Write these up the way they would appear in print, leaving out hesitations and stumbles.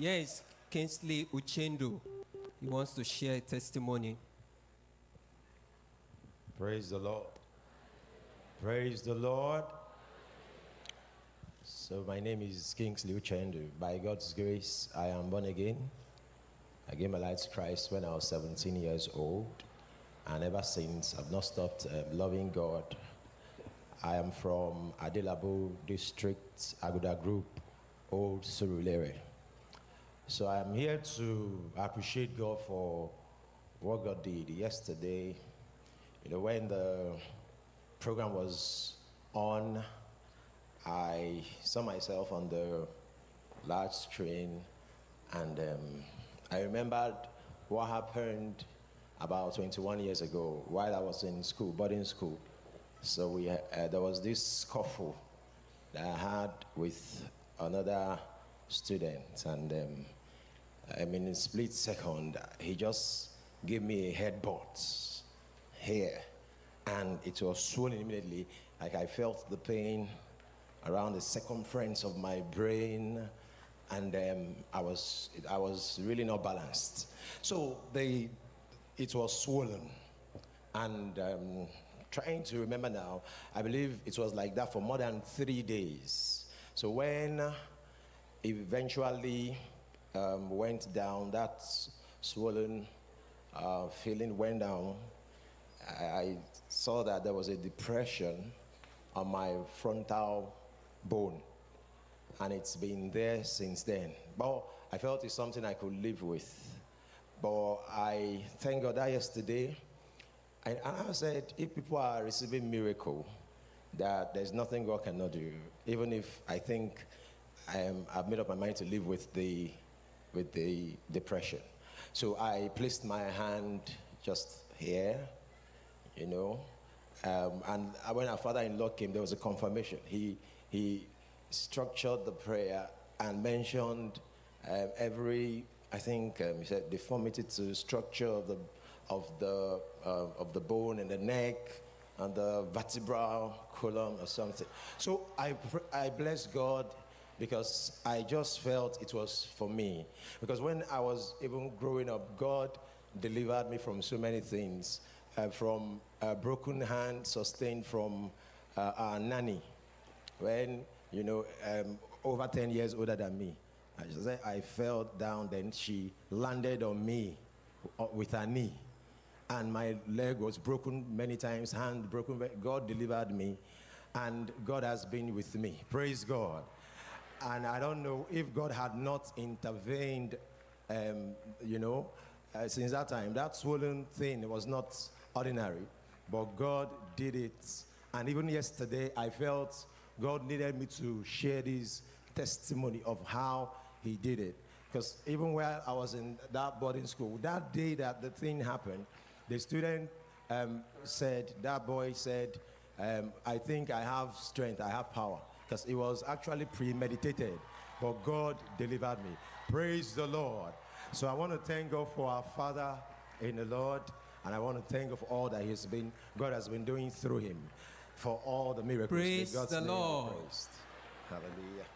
Yes, Kingsley Uchendu. He wants to share a testimony. Praise the Lord. Praise the Lord. So my name is Kingsley Uchendu. By God's grace, I am born again. I gave my life to Christ when I was 17 years old. And ever since, I've not stopped loving God. I am from Adelabu District, Aguda Group, Old Surulere. So I am here to appreciate God for what God did yesterday. You know, when the program was on, I saw myself on the large screen, and I remembered what happened about 21 years ago while I was in school, boarding school. So there was this scuffle that I had with another student, and I mean, in a split second, he just gave me a headbutt here, and it was swollen immediately. Like, I felt the pain around the circumference of my brain, and I was really not balanced. So it was swollen, and trying to remember now, I believe it was like that for more than 3 days. So when eventually went down, that swollen feeling went down, I saw that there was a depression on my frontal bone, and it's been there since then. But I felt it's something I could live with. But I thank God that yesterday, and I said, if people are receiving miracle, that there's nothing God cannot do. Even if I think I've made up my mind to live with the depression. So I placed my hand just here, you know, and when our father-in-law came, there was a confirmation. He structured the prayer and mentioned every, I think he said, deformity to structure of the bone and the neck and the vertebral column or something. So I bless God, because I just felt it was for me. Because when I was even growing up, God delivered me from so many things, from a broken hand sustained from our nanny, when, you know, over 10 years older than me. I fell down, then she landed on me with her knee. And my leg was broken many times, hand broken. God delivered me, and God has been with me. Praise God. And I don't know if God had not intervened, you know, since that time. That swollen thing was not ordinary, but God did it. And even yesterday, I felt God needed me to share this testimony of how he did it. Because even while I was in that boarding school, that day that the thing happened, the student said, that boy said, I think I have strength, I have power. Because it was actually premeditated, but God delivered me. Praise the Lord. So I want to thank God for our Father in the Lord, and I want to thank God for all that God has been doing through him, for all the miracles. Praise the Lord. Hallelujah.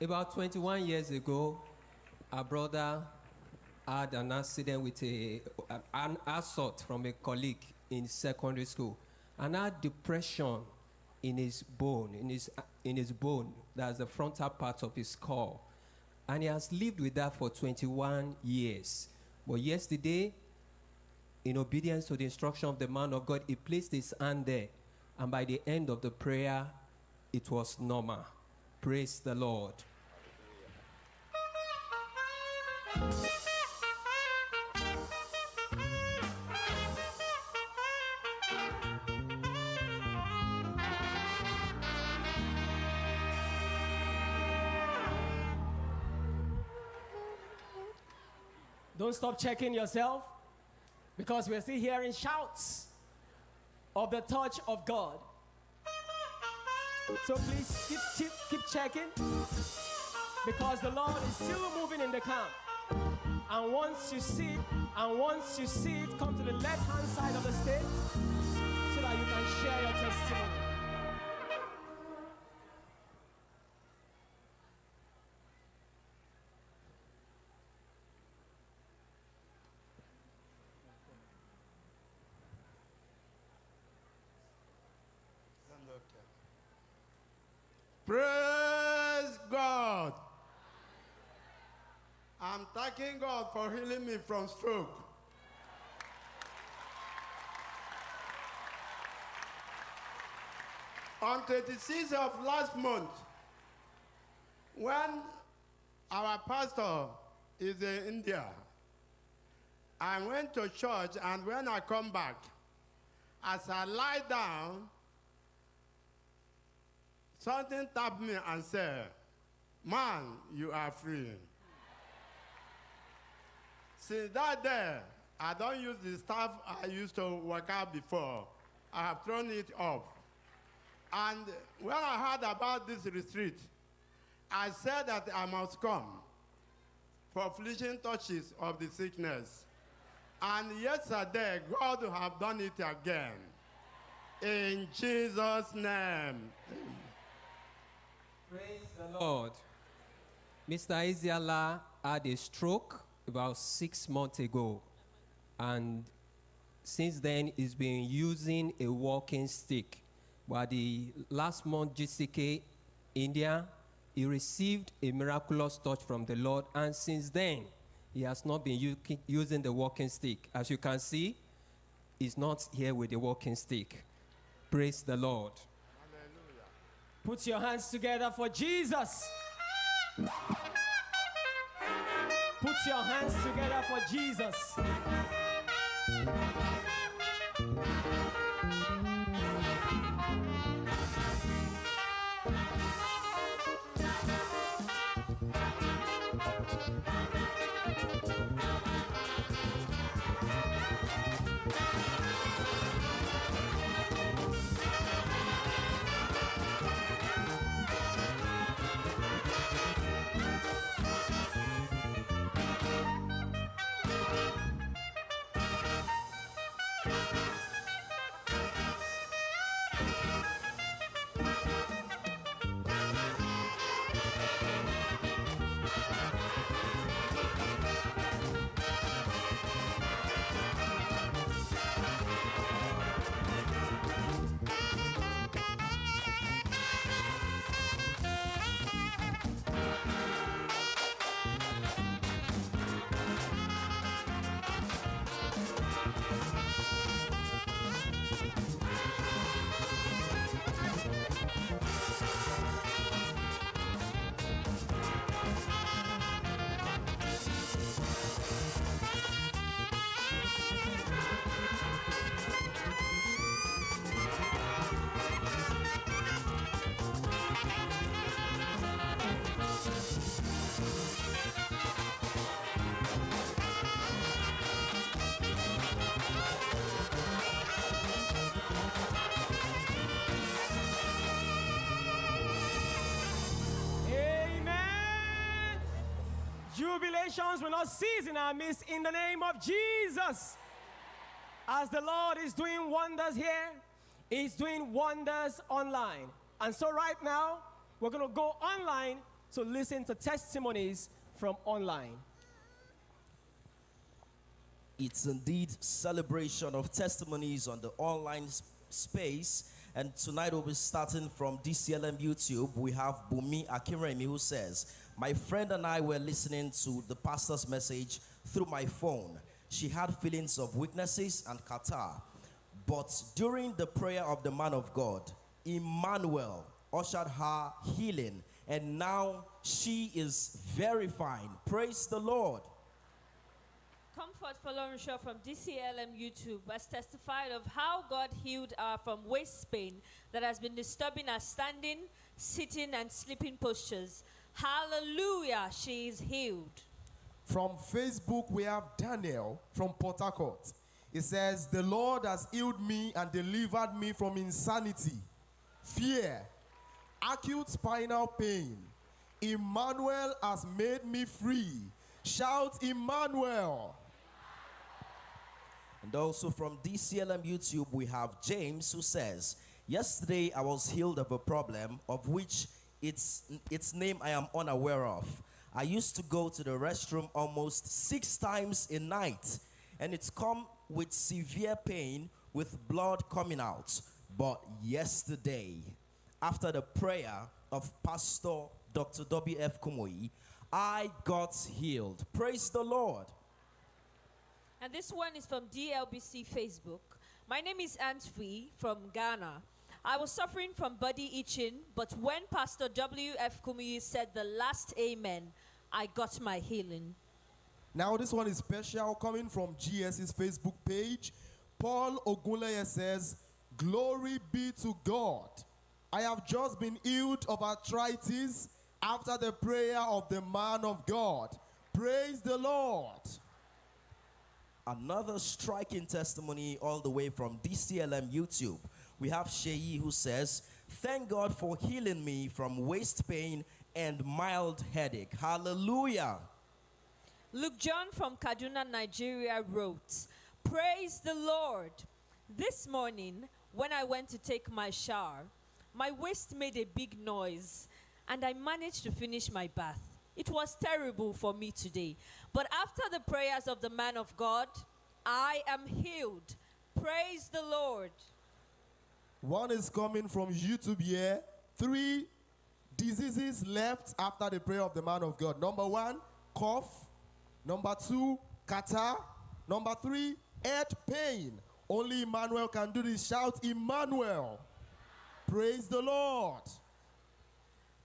About 21 years ago, our brother had an accident with an assault from a colleague in secondary school, and had depression in his bone, in his bone, that's the frontal part of his skull. And he has lived with that for 21 years. But yesterday, in obedience to the instruction of the man of God, he placed his hand there, and by the end of the prayer, it was normal. Praise the Lord. Don't stop checking yourself, because we're still hearing shouts of the touch of God. So please keep checking, because the Lord is still moving in the camp. And once you see it, come to the left-hand side of the stage so that you can share your testimony. thanking God for healing me from stroke. On 26th of last month, when our pastor is in India, I went to church, and when I come back, as I lie down, something tapped me and said, "Man, you are free." Since that day, I don't use the staff I used to work out before. I have thrown it off. And when I heard about this retreat, I said that I must come for fleeting touches of the sickness. And yesterday, God have done it again. In Jesus' name. Praise the Lord. Mr. Isiala had a stroke about 6 months ago. And since then, he's been using a walking stick. But the last month, GCK, India, he received a miraculous touch from the Lord, and since then, he has not been using the walking stick. As you can see, he's not here with the walking stick. Praise the Lord. Hallelujah. Put your hands together for Jesus. Put your hands together for Jesus. Will not cease in our midst in the name of Jesus. As the Lord is doing wonders here, He's doing wonders online. And so right now, we're going to go online to listen to testimonies from online. It's indeed celebration of testimonies on the online space. And tonight we'll be starting from DCLM YouTube. We have Bumi Akiremi who says, "My friend and I were listening to the pastor's message through my phone. She had feelings of weaknesses and catarrh. But during the prayer of the man of God, Emmanuel ushered her healing. And now she is very fine." Praise the Lord. Comfort for Laurencia from DCLM YouTube has testified of how God healed her from waist pain that has been disturbing her standing, sitting, and sleeping postures. Hallelujah, she is healed. From Facebook, we have Daniel from Port Harcourt. He says, "The Lord has healed me and delivered me from insanity, fear, acute spinal pain. Emmanuel has made me free." Shout, Emmanuel. And also from DCLM YouTube, we have James who says, "Yesterday I was healed of a problem of which its name I am unaware of. I used to go to the restroom almost 6 times a night, and it's come with severe pain with blood coming out. But yesterday, after the prayer of Pastor Dr. W.F. Kumuyi, I got healed. Praise the Lord. And this one is from DLBC Facebook. My name is Answee from Ghana. I was suffering from body itching, but when Pastor W.F. Kumuyi said the last amen, I got my healing. Now this one is special, coming from GS's Facebook page. Paul Ogunleye says, glory be to God. I have just been healed of arthritis after the prayer of the man of God. Praise the Lord. Another striking testimony all the way from DCLM YouTube. We have Sheyi who says, thank God for healing me from waist pain and mild headache. Hallelujah. Luke John from Kaduna, Nigeria wrote, praise the Lord. This morning, when I went to take my shower, my waist made a big noise, and I managed to finish my bath. It was terrible for me today. But after the prayers of the man of God, I am healed. Praise the Lord. One is coming from YouTube here. 3 diseases left after the prayer of the man of God. Number 1, cough. Number 2, catarrh. Number 3, head pain. Only Emmanuel can do this. Shout, Emmanuel. Praise the Lord.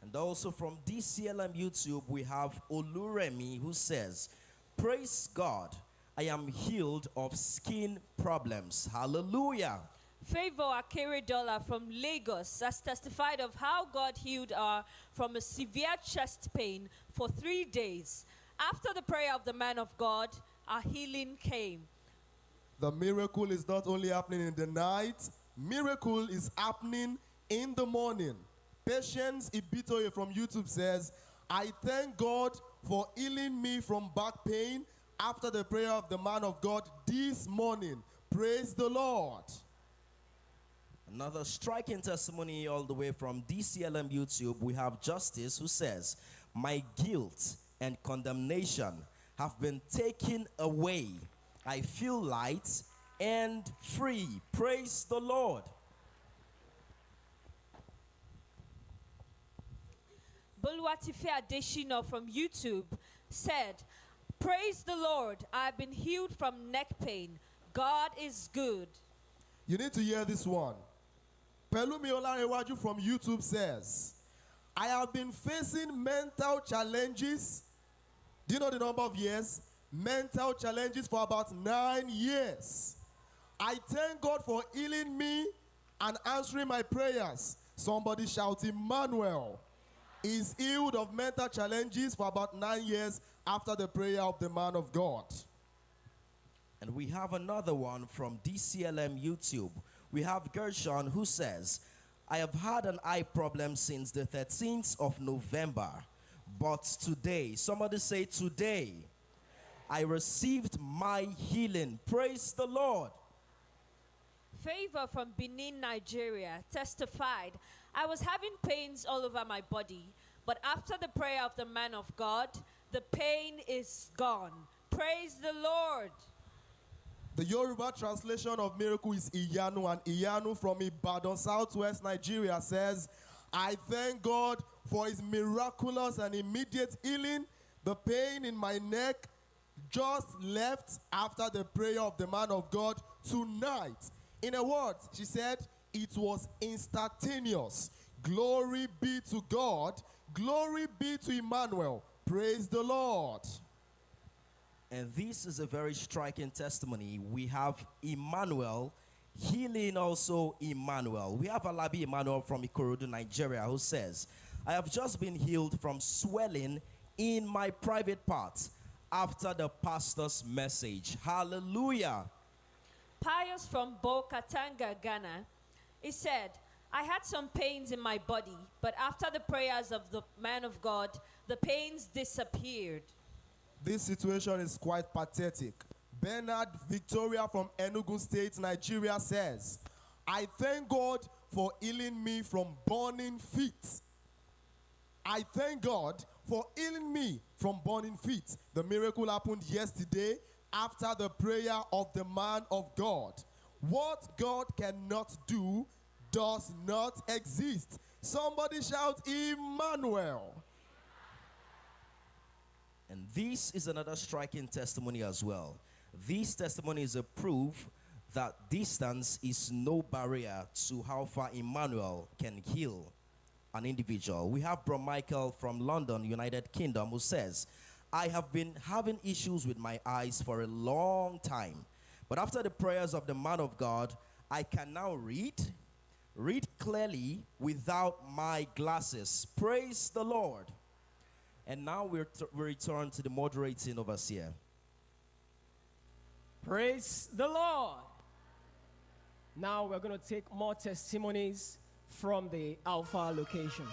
And also from DCLM YouTube, we have Oluremi who says, praise God, I am healed of skin problems. Hallelujah. Favour Akere Dola from Lagos has testified of how God healed her from a severe chest pain for 3 days. After the prayer of the man of God, our healing came. The miracle is not only happening in the night, miracle is happening in the morning. Patience Ibitoye from YouTube says, I thank God for healing me from back pain after the prayer of the man of God this morning. Praise the Lord. Another striking testimony all the way from DCLM YouTube. We have Justice who says, my guilt and condemnation have been taken away. I feel light and free. Praise the Lord. Bulwati Fia Deshino from YouTube said, praise the Lord, I've been healed from neck pain. God is good. You need to hear this one. Pelumi Olarewaju from YouTube says, I have been facing mental challenges. Do you know the number of years? Mental challenges for about 9 years. I thank God for healing me and answering my prayers. Somebody shout, Emmanuel. Is healed of mental challenges for about 9 years after the prayer of the man of God. And we have another one from DCLM YouTube. We have Gershon who says, I have had an eye problem since the 13th of November, but today, somebody say today, I received my healing. Praise the Lord. Favor from Benin, Nigeria testified, I was having pains all over my body, but after the prayer of the man of God, the pain is gone. Praise the Lord. The Yoruba translation of miracle is Iyanu, and Iyanu from Ibadan, Southwest Nigeria says, I thank God for his miraculous and immediate healing. The pain in my neck just left after the prayer of the man of God tonight. In a word, she said, it was instantaneous. Glory be to God. Glory be to Emmanuel. Praise the Lord. And this is a very striking testimony. We have Emmanuel, healing also Emmanuel. We have Alabi Emmanuel from Ikorodu, Nigeria, who says, I have just been healed from swelling in my private parts after the pastor's message. Hallelujah. Pius from Bokatanga, Ghana, he said, I had some pains in my body, but after the prayers of the man of God, the pains disappeared. This situation is quite pathetic. Bernard Victoria from Enugu State, Nigeria says, I thank God for healing me from burning feet. I thank God for healing me from burning feet. The miracle happened yesterday after the prayer of the man of God. What God cannot do does not exist. Somebody shout, Emmanuel. And this is another striking testimony as well. This testimony is a proof that distance is no barrier to how far Emmanuel can heal an individual. We have Bro Michael from London, United Kingdom, who says, I have been having issues with my eyes for a long time, but after the prayers of the man of God, I can now read clearly without my glasses. Praise the Lord. And now we return to the moderating overseer. Praise the Lord. Now we're going to take more testimonies from the Alpha location.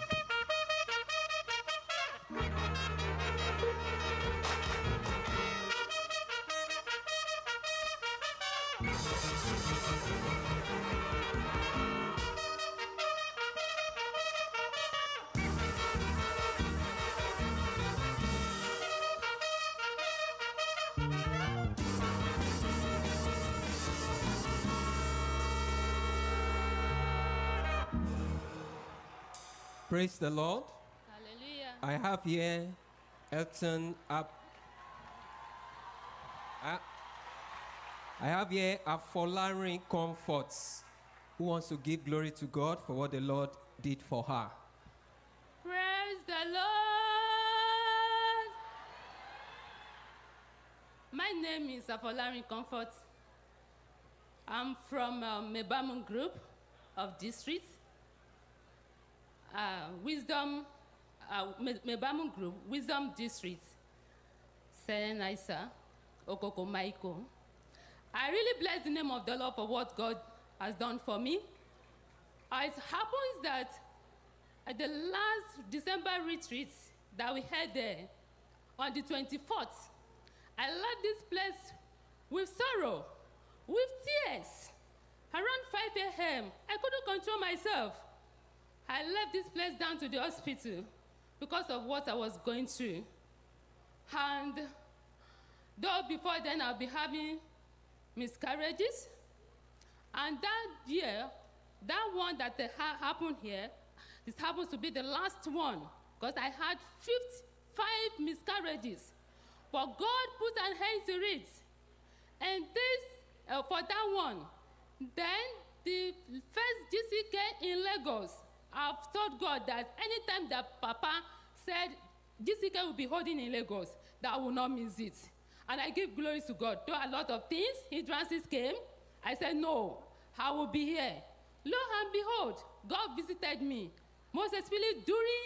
Praise the Lord. Hallelujah. I have here Elton up. I have here Afolari Comforts, who wants to give glory to God for what the Lord did for her. Praise the Lord. My name is Afolari Comforts. I'm from Mebamun Group of District. Mebamun Group, Wisdom District, Senaisa, Okoko Maiko. I really bless the name of the Lord for what God has done for me. It happens that at the last December retreat that we had there, on the 24th, I left this place with sorrow, with tears. Around 5 a.m., I couldn't control myself. I left this place down to the hospital because of what I was going through. And though before then I'll be having miscarriages, and that year, that one that happened here, this happens to be the last one because I had 55 miscarriages. But God put an end to it. And this, for that one, then the first GCK in Lagos, I've told God that anytime that Papa said GCK will be holding in Lagos, that I will not miss it. And I give glory to God. Though a lot of things, hindrances came, I said, no, I will be here. Lo and behold, God visited me, most especially during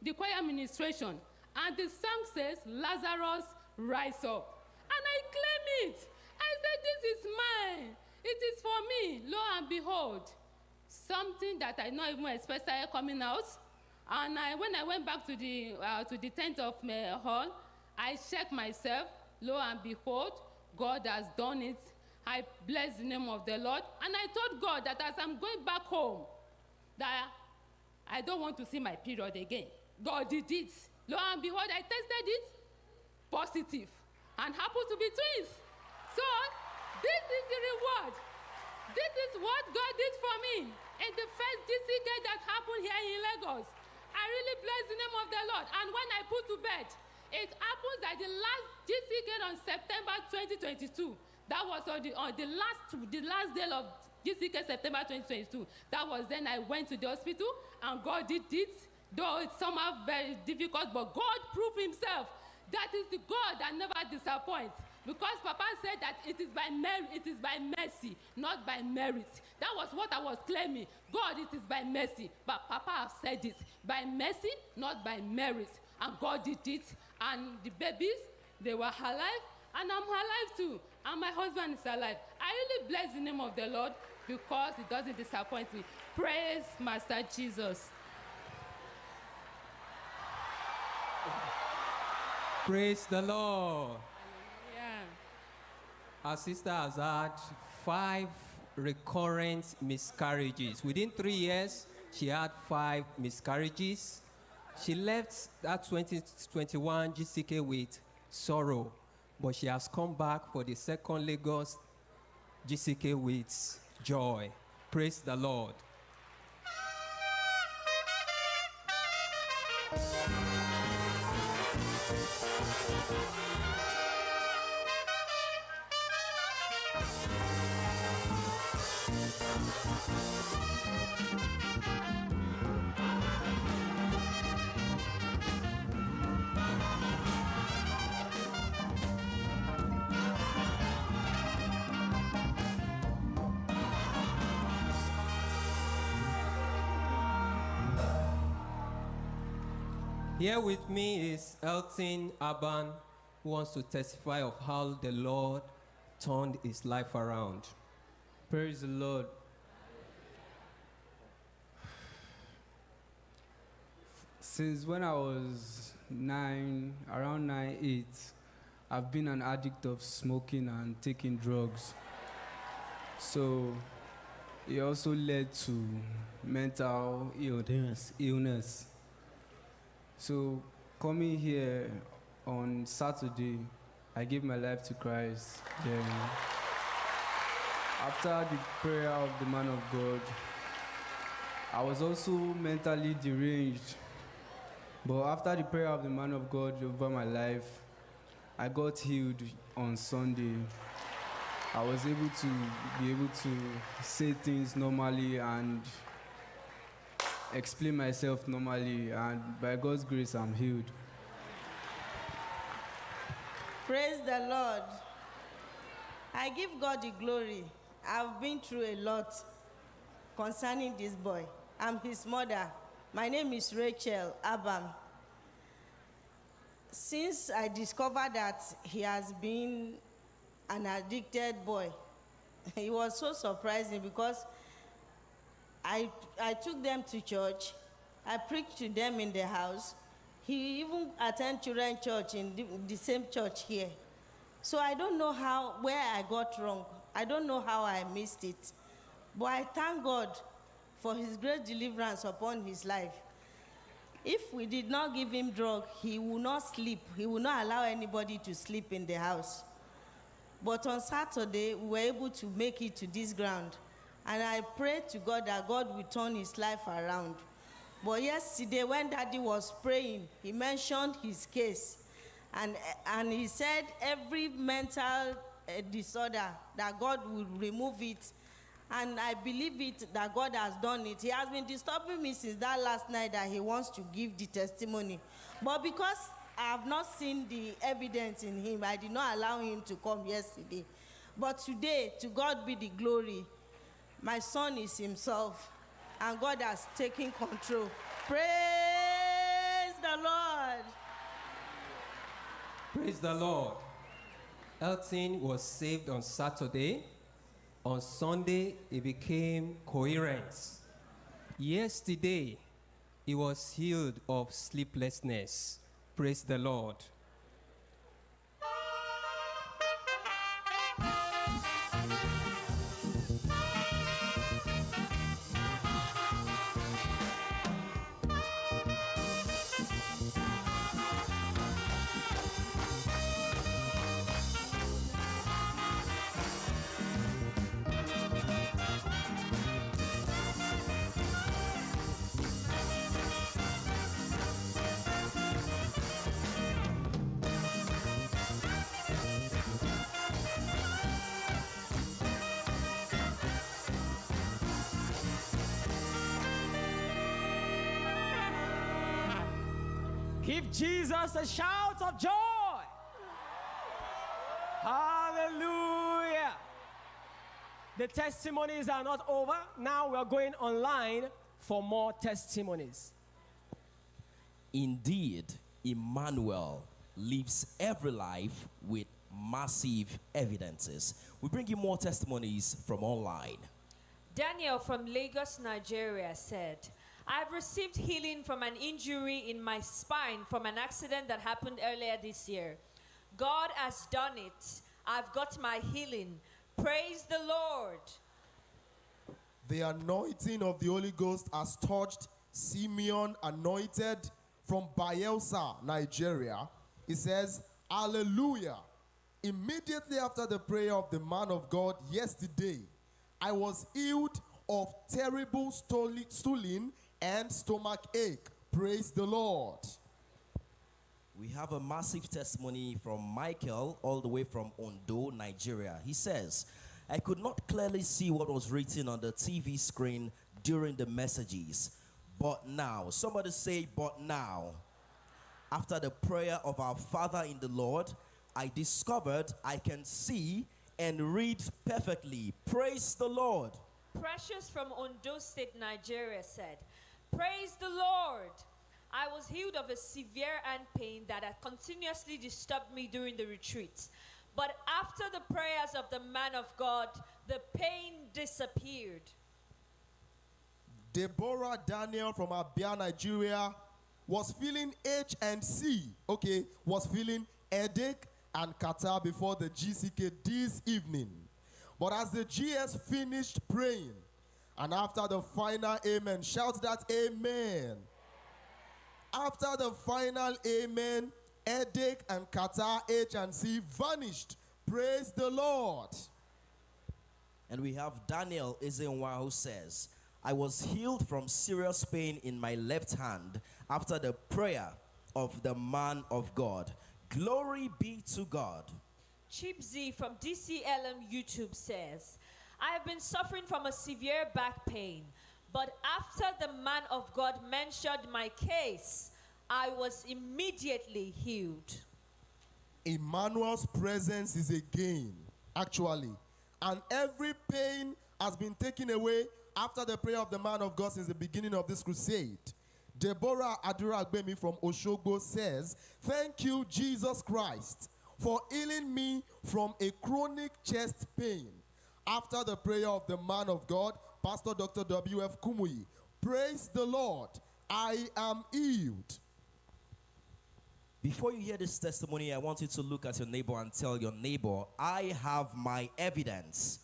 the choir administration. And the song says, Lazarus, rise up. And I claim it. I said, this is mine. It is for me. Lo and behold, something that I not even expect started coming out. And when I went back to the tent of my hall, I checked myself. Lo and behold, God has done it. I bless the name of the Lord. And I told God that as I'm going back home, that I don't want to see my period again. God did it. Lo and behold, I tested it, positive, and happened to be twins. So this is the reward. This is what God did for me in the first DCK that happened here in Lagos. I really bless the name of the Lord. And when I put to bed, it happens that the last DCK on September 2022, that was on the last day of DCK, September 2022. That was then I went to the hospital, and God did it, though it's somehow very difficult, but God proved himself. That is the God that never disappoints. Because Papa said that it is by mercy, not by merit. That was what I was claiming. God, it is by mercy. But Papa has said it, by mercy, not by merit. And God did it. And the babies, they were alive. And I'm alive too. And my husband is alive. I really bless the name of the Lord because it doesn't disappoint me. Praise Master Jesus. Praise the Lord. Our sister has had 5 recurrent miscarriages. Within 3 years, she had 5 miscarriages. She left that 2021 GCK with sorrow, but she has come back for the second Lagos GCK with joy. Praise the Lord. Here with me is Elton Aban, who wants to testify of how the Lord turned his life around. Praise the Lord. Since when I was around 9, 8, I've been an addict of smoking and taking drugs. So it also led to mental illness. So coming here on Saturday, I gave my life to Christ. Then, after the prayer of the man of God, I was also mentally deranged. But after the prayer of the man of God over my life, I got healed on Sunday. I was able to say things normally and explain myself normally, and by God's grace, I'm healed. Praise the Lord. I give God the glory. I've been through a lot concerning this boy. I'm his mother. My name is Rachel Abam. Since I discovered that he has been an addicted boy, it was so surprising because I took them to church. I preached to them in the house. He even attended children's church in the same church here. So I don't know where I got wrong. I don't know how I missed it. But I thank God for his great deliverance upon his life. If we did not give him drugs, he would not sleep. He would not allow anybody to sleep in the house. But on Saturday, we were able to make it to this ground. And I prayed to God that God would turn his life around. But yesterday, when Daddy was praying, he mentioned his case. And he said every mental disorder, that God would remove it. And I believe it, that God has done it. He has been disturbing me since that last night that he wants to give the testimony. But because I have not seen the evidence in him, I did not allow him to come yesterday. But today, to God be the glory. My son is himself, and God has taken control. Praise the Lord. Praise the Lord. Elton was saved on Saturday. On Sunday, he became coherent. Yesterday, he was healed of sleeplessness. Praise the Lord. Give Jesus a shout of joy. Hallelujah. The testimonies are not over. Now we are going online for more testimonies. Indeed, Emmanuel lives every life with massive evidences. We bring you more testimonies from online. Daniel from Lagos, Nigeria said, I've received healing from an injury in my spine from an accident that happened earlier this year. God has done it. I've got my healing. Praise the Lord. The anointing of the Holy Ghost has touched Simeon Anointed from Bayelsa, Nigeria. He says, Hallelujah. Immediately after the prayer of the man of God yesterday, I was healed of terrible stooling and stomach ache. Praise the Lord. We have a massive testimony from Michael all the way from Ondo, Nigeria. He says, I could not clearly see what was written on the TV screen during the messages. But now, somebody say, but now, after the prayer of our Father in the Lord, I discovered I can see and read perfectly. Praise the Lord. Precious from Ondo State, Nigeria said, praise the Lord. I was healed of a severe hand pain that had continuously disturbed me during the retreat. But after the prayers of the man of God, the pain disappeared. Deborah Daniel from Abia, Nigeria, was feeling H&C, okay, was feeling headache and catarrh before the GCK this evening. But as the GS finished praying, and after the final amen, shout that amen. After the final amen, headache and catarrh, H&C vanished. Praise the Lord. And we have Daniel Izenwa who says, I was healed from serious pain in my left hand after the prayer of the man of God. Glory be to God. Chip Z from DCLM YouTube says, I have been suffering from a severe back pain, but after the man of God mentioned my case, I was immediately healed. Emmanuel's presence is a gain, actually. And every pain has been taken away after the prayer of the man of God since the beginning of this crusade. Deborah Aduragbemi from Oshogbo says, thank you, Jesus Christ, for healing me from a chronic chest pain after the prayer of the man of God, Pastor Dr. W.F. Kumuyi. Praise the Lord, I am healed. Before you hear this testimony, I want you to look at your neighbor and tell your neighbor, I have my evidence.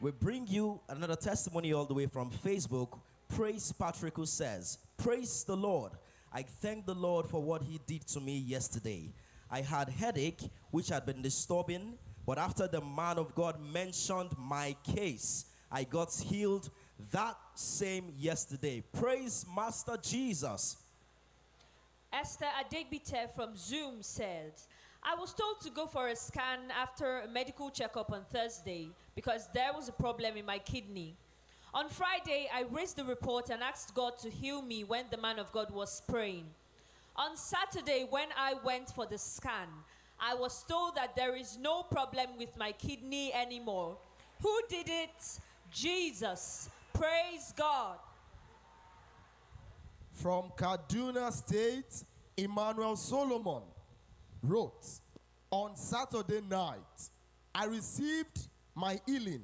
We bring you another testimony all the way from Facebook. Praise Patrick, who says, praise the Lord. I thank the Lord for what he did to me yesterday. I had headache, which had been disturbing, but after the man of God mentioned my case, I got healed that same yesterday. Praise Master Jesus. Esther Adegbite from Zoom said, I was told to go for a scan after a medical checkup on Thursday because there was a problem in my kidney. On Friday, I raised the report and asked God to heal me when the man of God was praying. On Saturday, when I went for the scan, I was told that there is no problem with my kidney anymore. Who did it? Jesus. Praise God. From Kaduna State, Emmanuel Solomon wrote, on Saturday night, I received my healing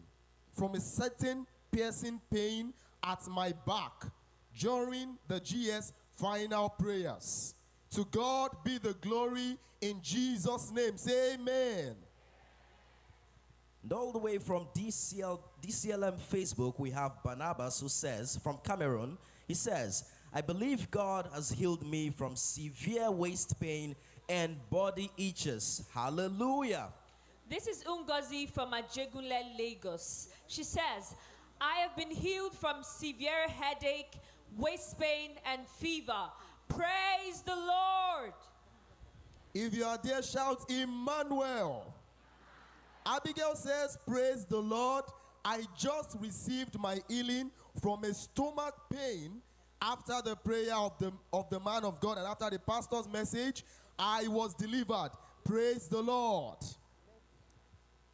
from a certain piercing pain at my back during the GS final prayers. To God be the glory in Jesus' name. Say amen. And all the way from DCLM Facebook, we have Barnabas who says, from Cameroon, he says, I believe God has healed me from severe waist pain and body itches. Hallelujah. This is Ungozi from Ajegunle, Lagos. She says, I have been healed from severe headache, waist pain, and fever. Praise the Lord. If you are there, shout Emmanuel. Abigail says, praise the Lord. I just received my healing from a stomach pain after the prayer of the man of God and after the pastor's message. I was delivered. Praise the Lord.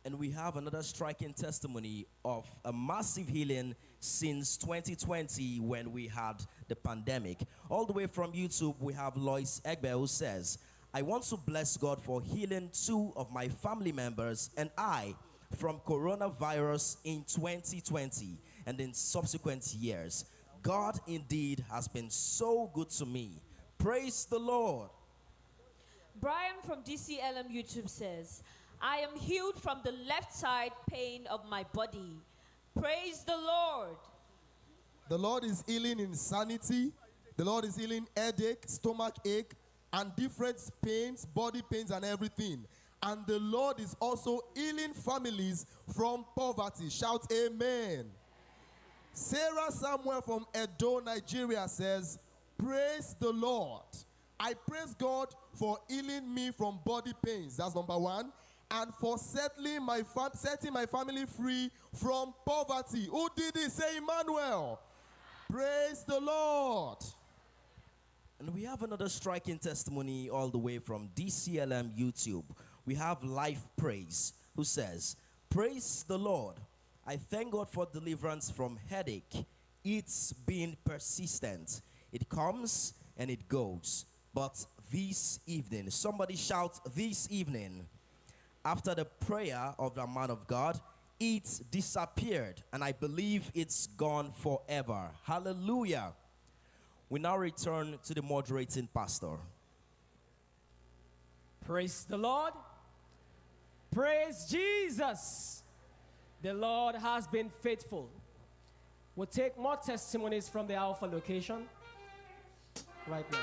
And we have another striking testimony of a massive healing since 2020 when we had the pandemic. All the way from YouTube, we have Lois Egbe who says, I want to bless God for healing 2 of my family members and I from coronavirus in 2020 and in subsequent years. God indeed has been so good to me. Praise the Lord. Brian from DCLM YouTube says, I am healed from the left side pain of my body. Praise the Lord. The Lord is healing insanity. The Lord is healing headache, stomach ache, and different pains, body pains, and everything. And the Lord is also healing families from poverty. Shout amen. Sarah Samuel from Edo, Nigeria says, praise the Lord. I praise God for healing me from body pains. That's number 1. and for setting my family free from poverty. Who did it? Say Emmanuel. Praise the Lord. And we have another striking testimony all the way from DCLM YouTube. We have Life Praise, who says, praise the Lord. I thank God for deliverance from headache. It's been persistent. It comes and it goes. But this evening, somebody shout this evening, after the prayer of the man of God, it disappeared, and I believe it's gone forever. Hallelujah. We now return to the moderating pastor. Praise the Lord. Praise Jesus. The Lord has been faithful. We'll take more testimonies from the Alpha location right now.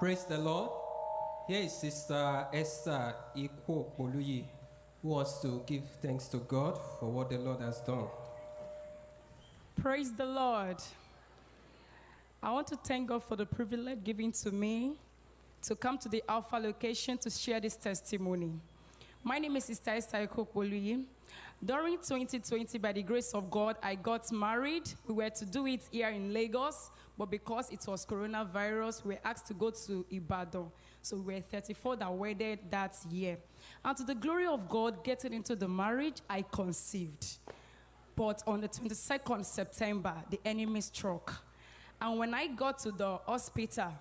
Praise the Lord. Here is Sister Esther Iko who wants to give thanks to God for what the Lord has done. Praise the Lord. I want to thank God for the privilege given to me to come to the Alpha location to share this testimony. My name is Sister Esther Iko. During 2020, by the grace of God, I got married. We were to do it here in Lagos, but because it was coronavirus, we were asked to go to Ibadan. So we were 34 that wedded that year. And to the glory of God, getting into the marriage, I conceived. But on the 22nd September, the enemy struck. And when I got to the hospital,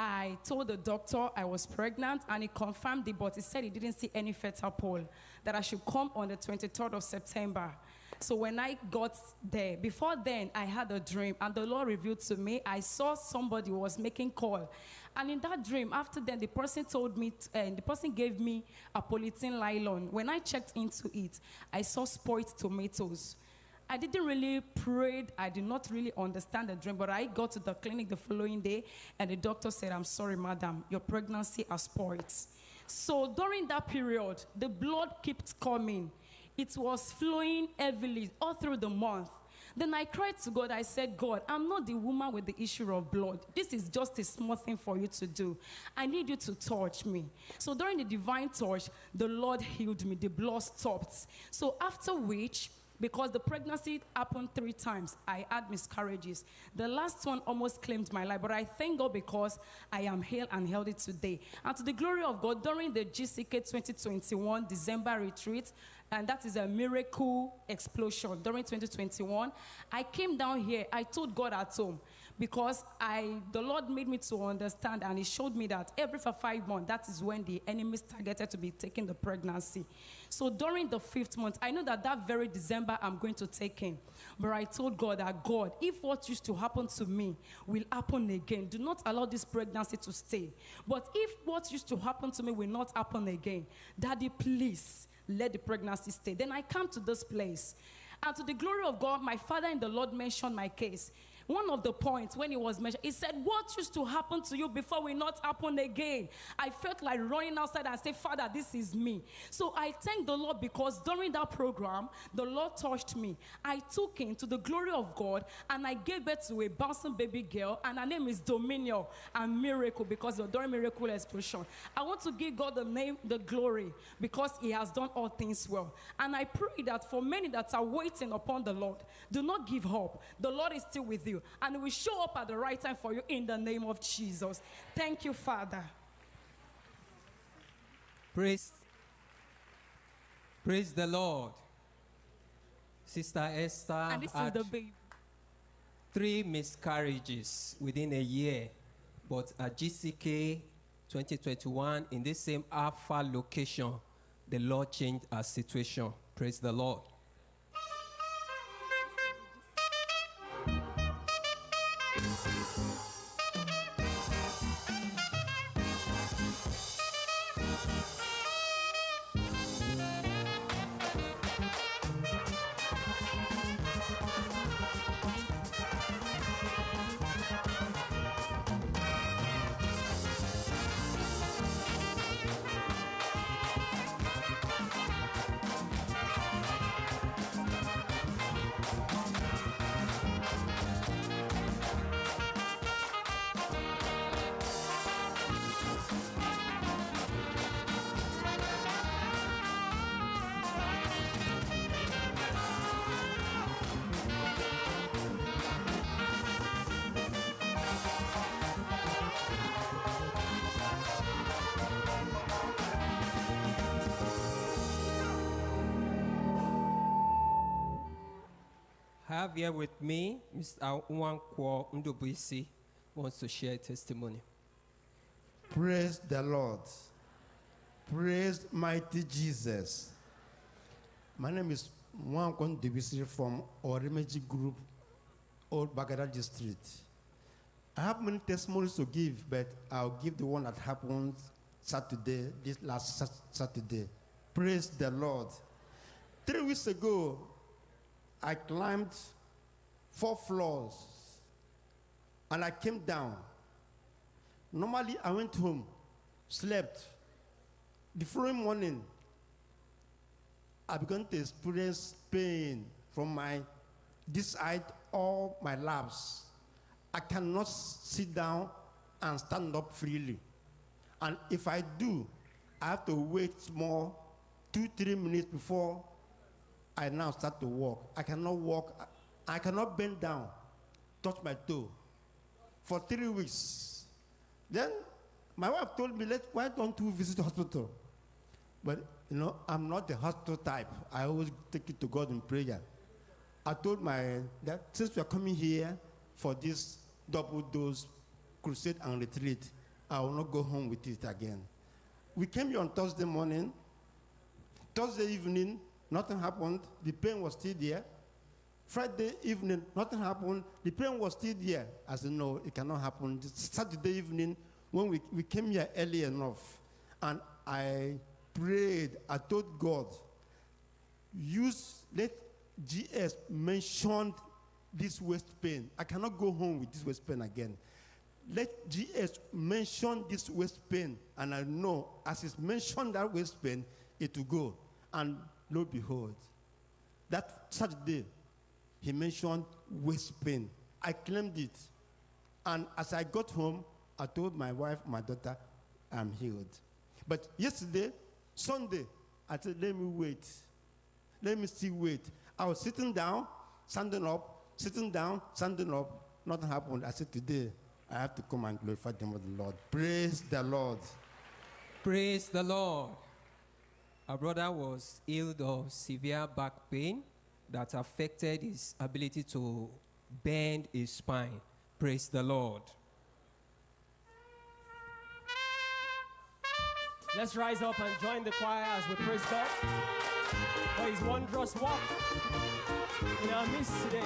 I told the doctor I was pregnant, and he confirmed it, but he said he didn't see any fetal pole, that I should come on the 23rd of September. So when I got there, before then, I had a dream, and the Lord revealed to me, I saw somebody was making call. And in that dream, after then, the person told me, the person gave me a polythene nylon. When I checked into it, I saw spoiled tomatoes. I didn't really pray. I did not really understand the dream, but I got to the clinic the following day, and the doctor said, I'm sorry, madam, your pregnancy has spoiled. So during that period, the blood kept coming. It was flowing heavily all through the month. Then I cried to God. I said, God, I'm not the woman with the issue of blood. This is just a small thing for you to do. I need you to touch me. So during the divine touch, the Lord healed me. The blood stopped. So after which, because the pregnancy happened 3 times, I had miscarriages. The last one almost claimed my life, but I thank God because I am healed and healthy today. And to the glory of God, during the GCK 2021 December retreat, and that is a miracle explosion during 2021, I came down here, I told God at home, because the Lord made me to understand, and he showed me that every 5 months, that is when the enemies targeted to be taking the pregnancy. So during the 5th month, I know that very December I'm going to take him. But I told God that, God, if what used to happen to me will happen again, do not allow this pregnancy to stay. But if what used to happen to me will not happen again, Daddy, please let the pregnancy stay. Then I come to this place. And to the glory of God, my father in the Lord mentioned my case. One of the points when he was mentioned, he said, what used to happen to you before will not happen again. I felt like running outside and say, Father, this is me. So I thank the Lord because during that program, the Lord touched me. I took him to the glory of God, and I gave birth to a bouncing baby girl, and her name is Dominion and Miracle, because of during miracle explosion. I want to give God the glory, because he has done all things well. And I pray that for many that are waiting upon the Lord, do not give up. The Lord is still with you, and it will show up at the right time for you in the name of Jesus. Thank you, Father. Praise the Lord. Sister Esther and this had is the baby. 3 miscarriages within a year, but at GCK 2021, in this same Alpha location, the Lord changed our situation. Praise the Lord. have here with me Mr. Uwankwo Ndubuisi wants to share testimony. Praise the Lord. Praise mighty Jesus. My name is Uwankwo Ndubuisi from Oluremi Group, Old Aguda District. I have many testimonies to give, but I'll give the one that happened Saturday, this last Saturday. Praise the Lord. 3 weeks ago, I climbed 4 floors and I came down. Normally, I went home, slept. The following morning, I began to experience pain from my this side, all my laps. I cannot sit down and stand up freely. And if I do, I have to wait more 2-3 minutes before I now start to walk. I cannot walk. I cannot bend down, touch my toe for 3 weeks. Then my wife told me, why don't you visit the hospital? But you know, I'm not the hospital type. I always take it to God in prayer. I told my that since we are coming here for this double dose crusade and retreat, I will not go home with it again. We came here on Thursday morning. Thursday evening, nothing happened. The pain was still there. Friday evening, nothing happened. The pain was still there. I said, no, it cannot happen. Saturday evening, when we came here early enough, and I prayed, I told God, let GS mentioned this waist pain. I cannot go home with this waist pain again. Let GS mention this waist pain, and I know as it's mentioned that waist pain, it will go. And lo and behold, that Saturday, he mentioned waist pain. I claimed it. And as I got home, I told my wife, my daughter, I'm healed. But yesterday, Sunday, I said, let me wait. Let me still wait. I was sitting down, standing up, sitting down, standing up. Nothing happened. I said, today, I have to come and glorify the name of the Lord. Praise the Lord. Praise the Lord. Our brother was ill of severe back pain that affected his ability to bend his spine. Praise the Lord. Let's rise up and join the choir as we praise God for his wondrous work in our midst today.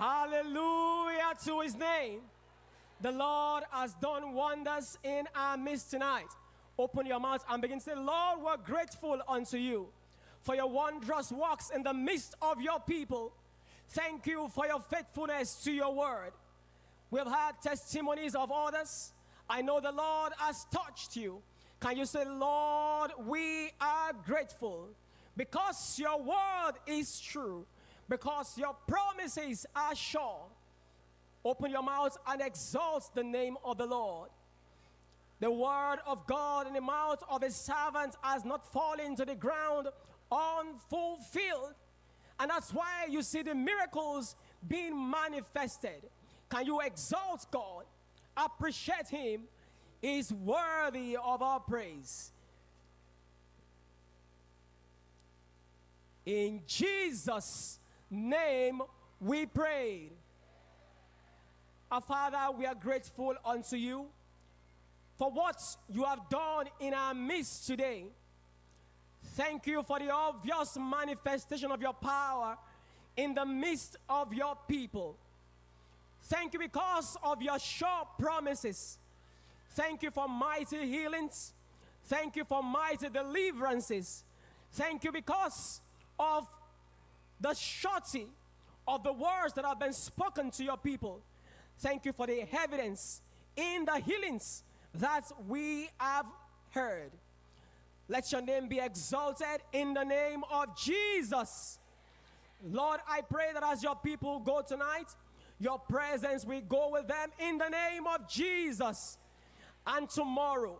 Hallelujah to his name. The Lord has done wonders in our midst tonight. Open your mouth and begin to say, Lord, we're grateful unto you for your wondrous works in the midst of your people. Thank you for your faithfulness to your word. We have had testimonies of others. I know the Lord has touched you. Can you say, Lord, we are grateful because your word is true, because your promises are sure. Open your mouth and exalt the name of the Lord. The word of God in the mouth of his servant has not fallen to the ground unfulfilled. And that's why you see the miracles being manifested. Can you exalt God? Appreciate him. He is worthy of our praise. In Jesus' name we pray. Our Father, we are grateful unto you for what you have done in our midst today. Thank you for the obvious manifestation of your power in the midst of your people. Thank you because of your sure promises. Thank you for mighty healings. Thank you for mighty deliverances. Thank you because of the surety of the words that have been spoken to your people. Thank you for the evidence in the healings that we have heard. Let your name be exalted in the name of Jesus. Lord, I pray that as your people go tonight, your presence will go with them in the name of Jesus. And tomorrow,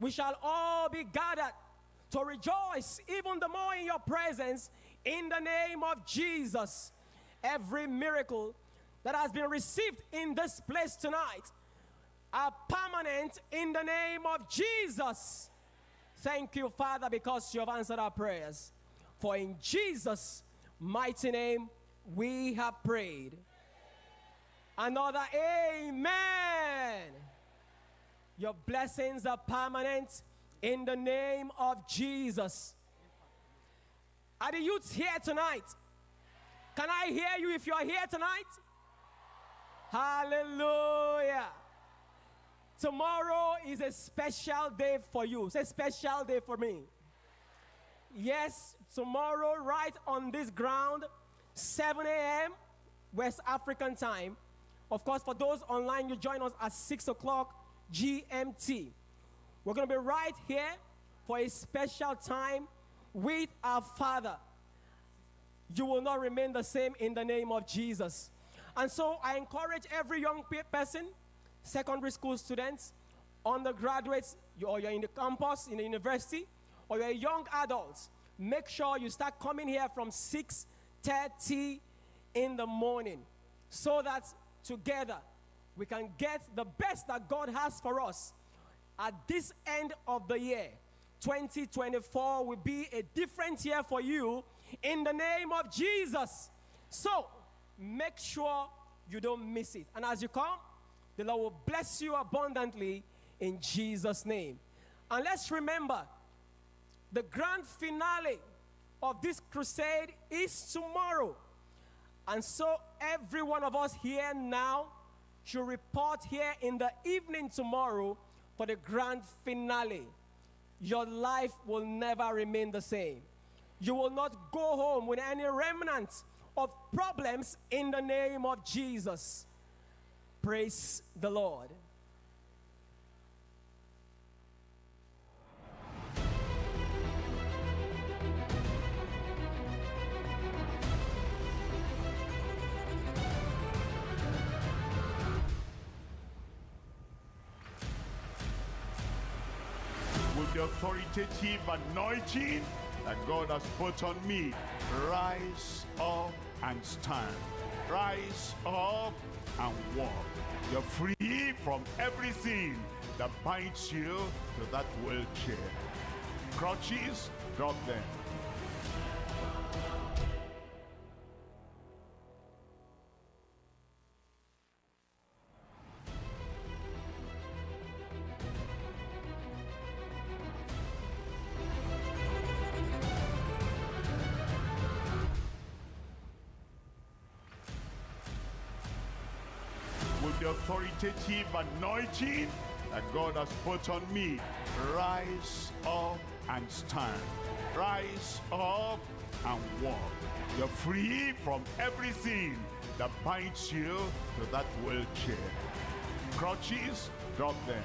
we shall all be gathered to rejoice even the more in your presence in the name of Jesus. Every miracle that has been received in this place tonight are permanent in the name of Jesus. Thank you, Father, because you have answered our prayers. For in Jesus' mighty name, we have prayed. Another amen. Your blessings are permanent in the name of Jesus. Are the youths here tonight? Can I hear you if you are here tonight? Hallelujah. Tomorrow is a special day for you. It's a special day for me. Yes, tomorrow right on this ground, 7 a.m. West African time. Of course, for those online, you join us at 6 o'clock GMT. We're going to be right here for a special time with our Father. You will not remain the same in the name of Jesus. And so I encourage every young person, secondary school students, undergraduates, or you're in the campus, in the university, or you're young adults, make sure you start coming here from 6:30 in the morning so that together we can get the best that God has for us. At this end of the year, 2024 will be a different year for you in the name of Jesus. So make sure you don't miss it. And as you come, the Lord will bless you abundantly in Jesus' name. And let's remember, the grand finale of this crusade is tomorrow. And so every one of us here now should report here in the evening tomorrow for the grand finale. Your life will never remain the same. You will not go home with any remnants of problems in the name of Jesus. Praise the Lord. With the authoritative anointing that God has put on me, rise up and stand. Rise up and walk. You're free from everything that binds you to that wheelchair. Crutches, drop them. Authoritative anointing that God has put on me, rise up and stand. Rise up and walk. You're free from every sin that binds you to that wheelchair. Crutches, drop them.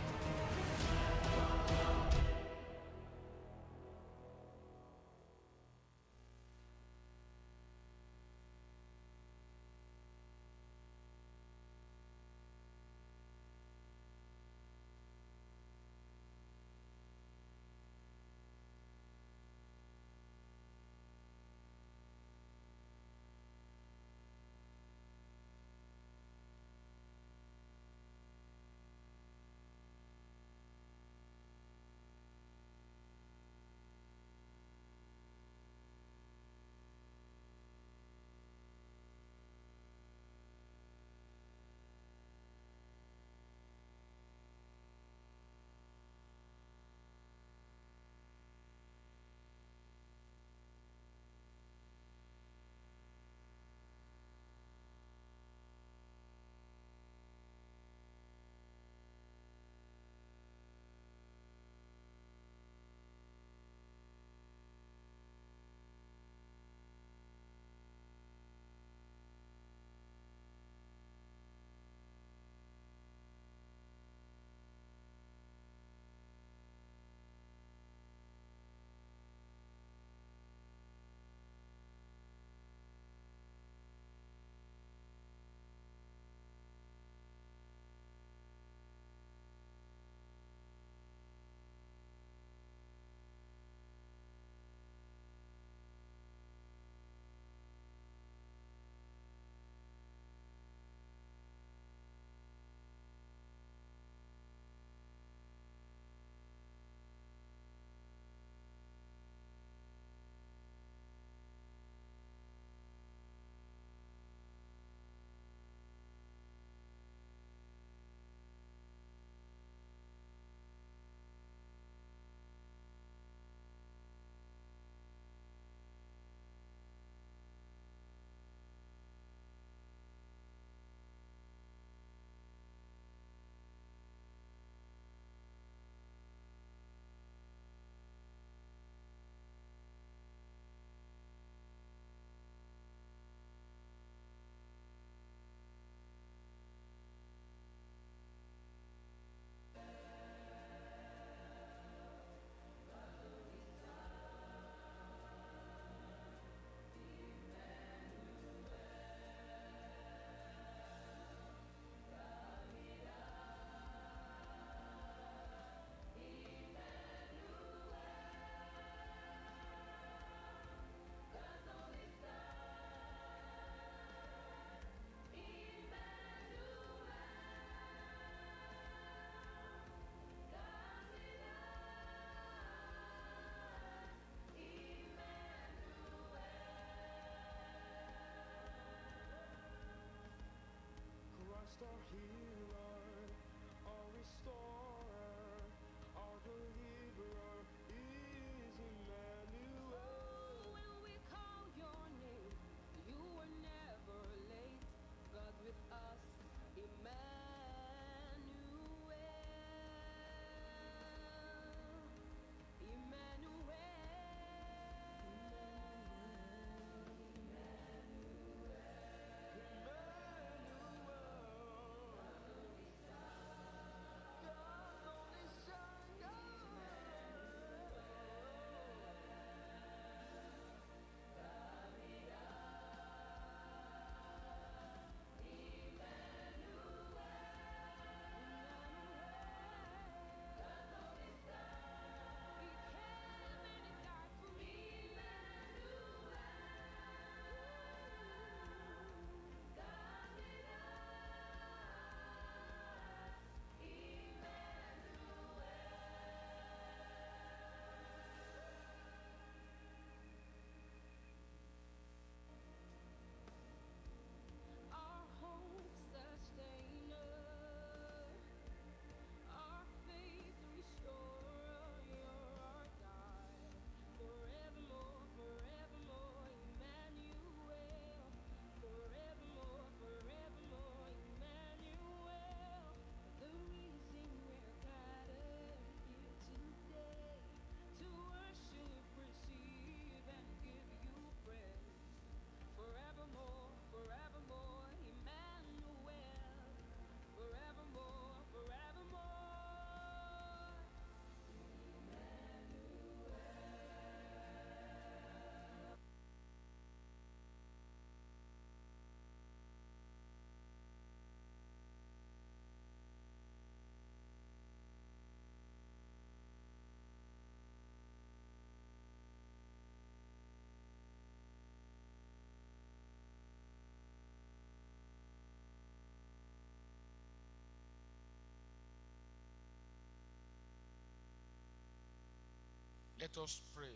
Let us pray.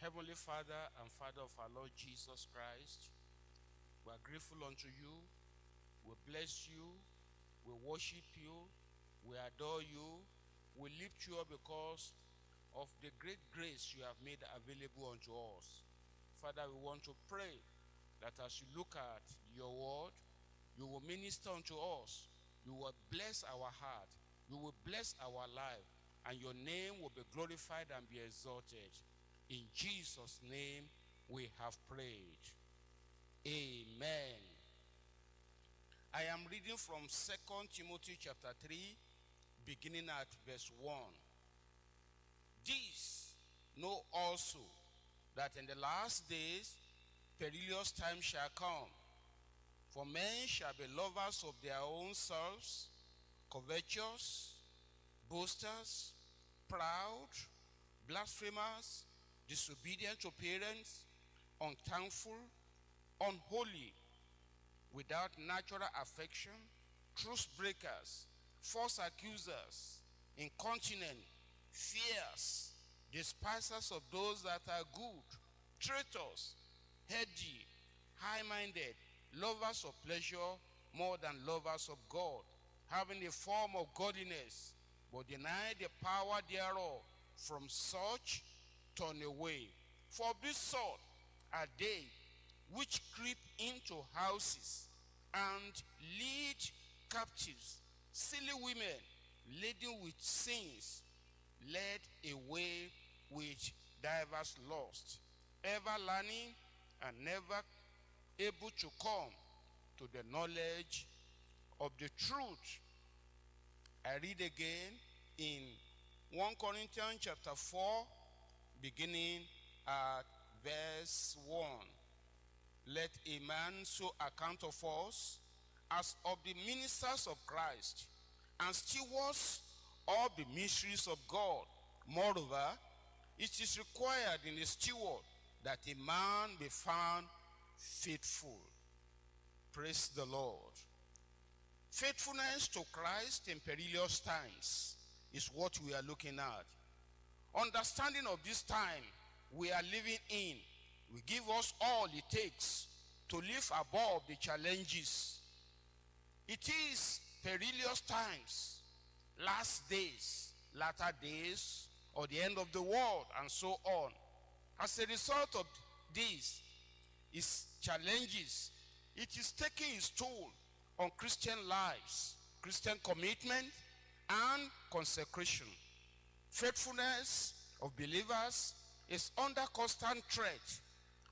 Heavenly Father and Father of our Lord Jesus Christ, we are grateful unto you. We bless you. We worship you. We adore you. We lift you up because of the great grace you have made available unto us. Father, we want to pray that as you look at your word, you will minister unto us. You will bless our heart. You will bless our life. And your name will be glorified and be exalted. In Jesus' name, we have prayed. Amen. I am reading from 2 Timothy chapter 3, beginning at verse 1. This know also, that in the last days perilous times shall come. For men shall be lovers of their own selves, covetous, boasters, proud, blasphemers, disobedient to parents, unthankful, unholy, without natural affection, truce breakers, false accusers, incontinent, fierce, despisers of those that are good, traitors, heady, high-minded, lovers of pleasure more than lovers of God, having a form of godliness, but deny the power thereof. From such turn away. For this sort are they which creep into houses and lead captives silly women, laden with sins, led away with divers lusts, ever learning and never able to come to the knowledge of the truth. I read again in 1 Corinthians chapter 4, beginning at verse 1. Let a man so account of us as of the ministers of Christ and stewards of the mysteries of God. Moreover, it is required in a steward that a man be found faithful. Praise the Lord. Faithfulness to Christ in perilous times is what we are looking at. Understanding of this time we are living in will give us all it takes to live above the challenges. It is perilous times, last days, latter days, or the end of the world, and so on. As a result of these is challenges, it is taking its toll on Christian lives, Christian commitment, and consecration. Faithfulness of believers is under constant threat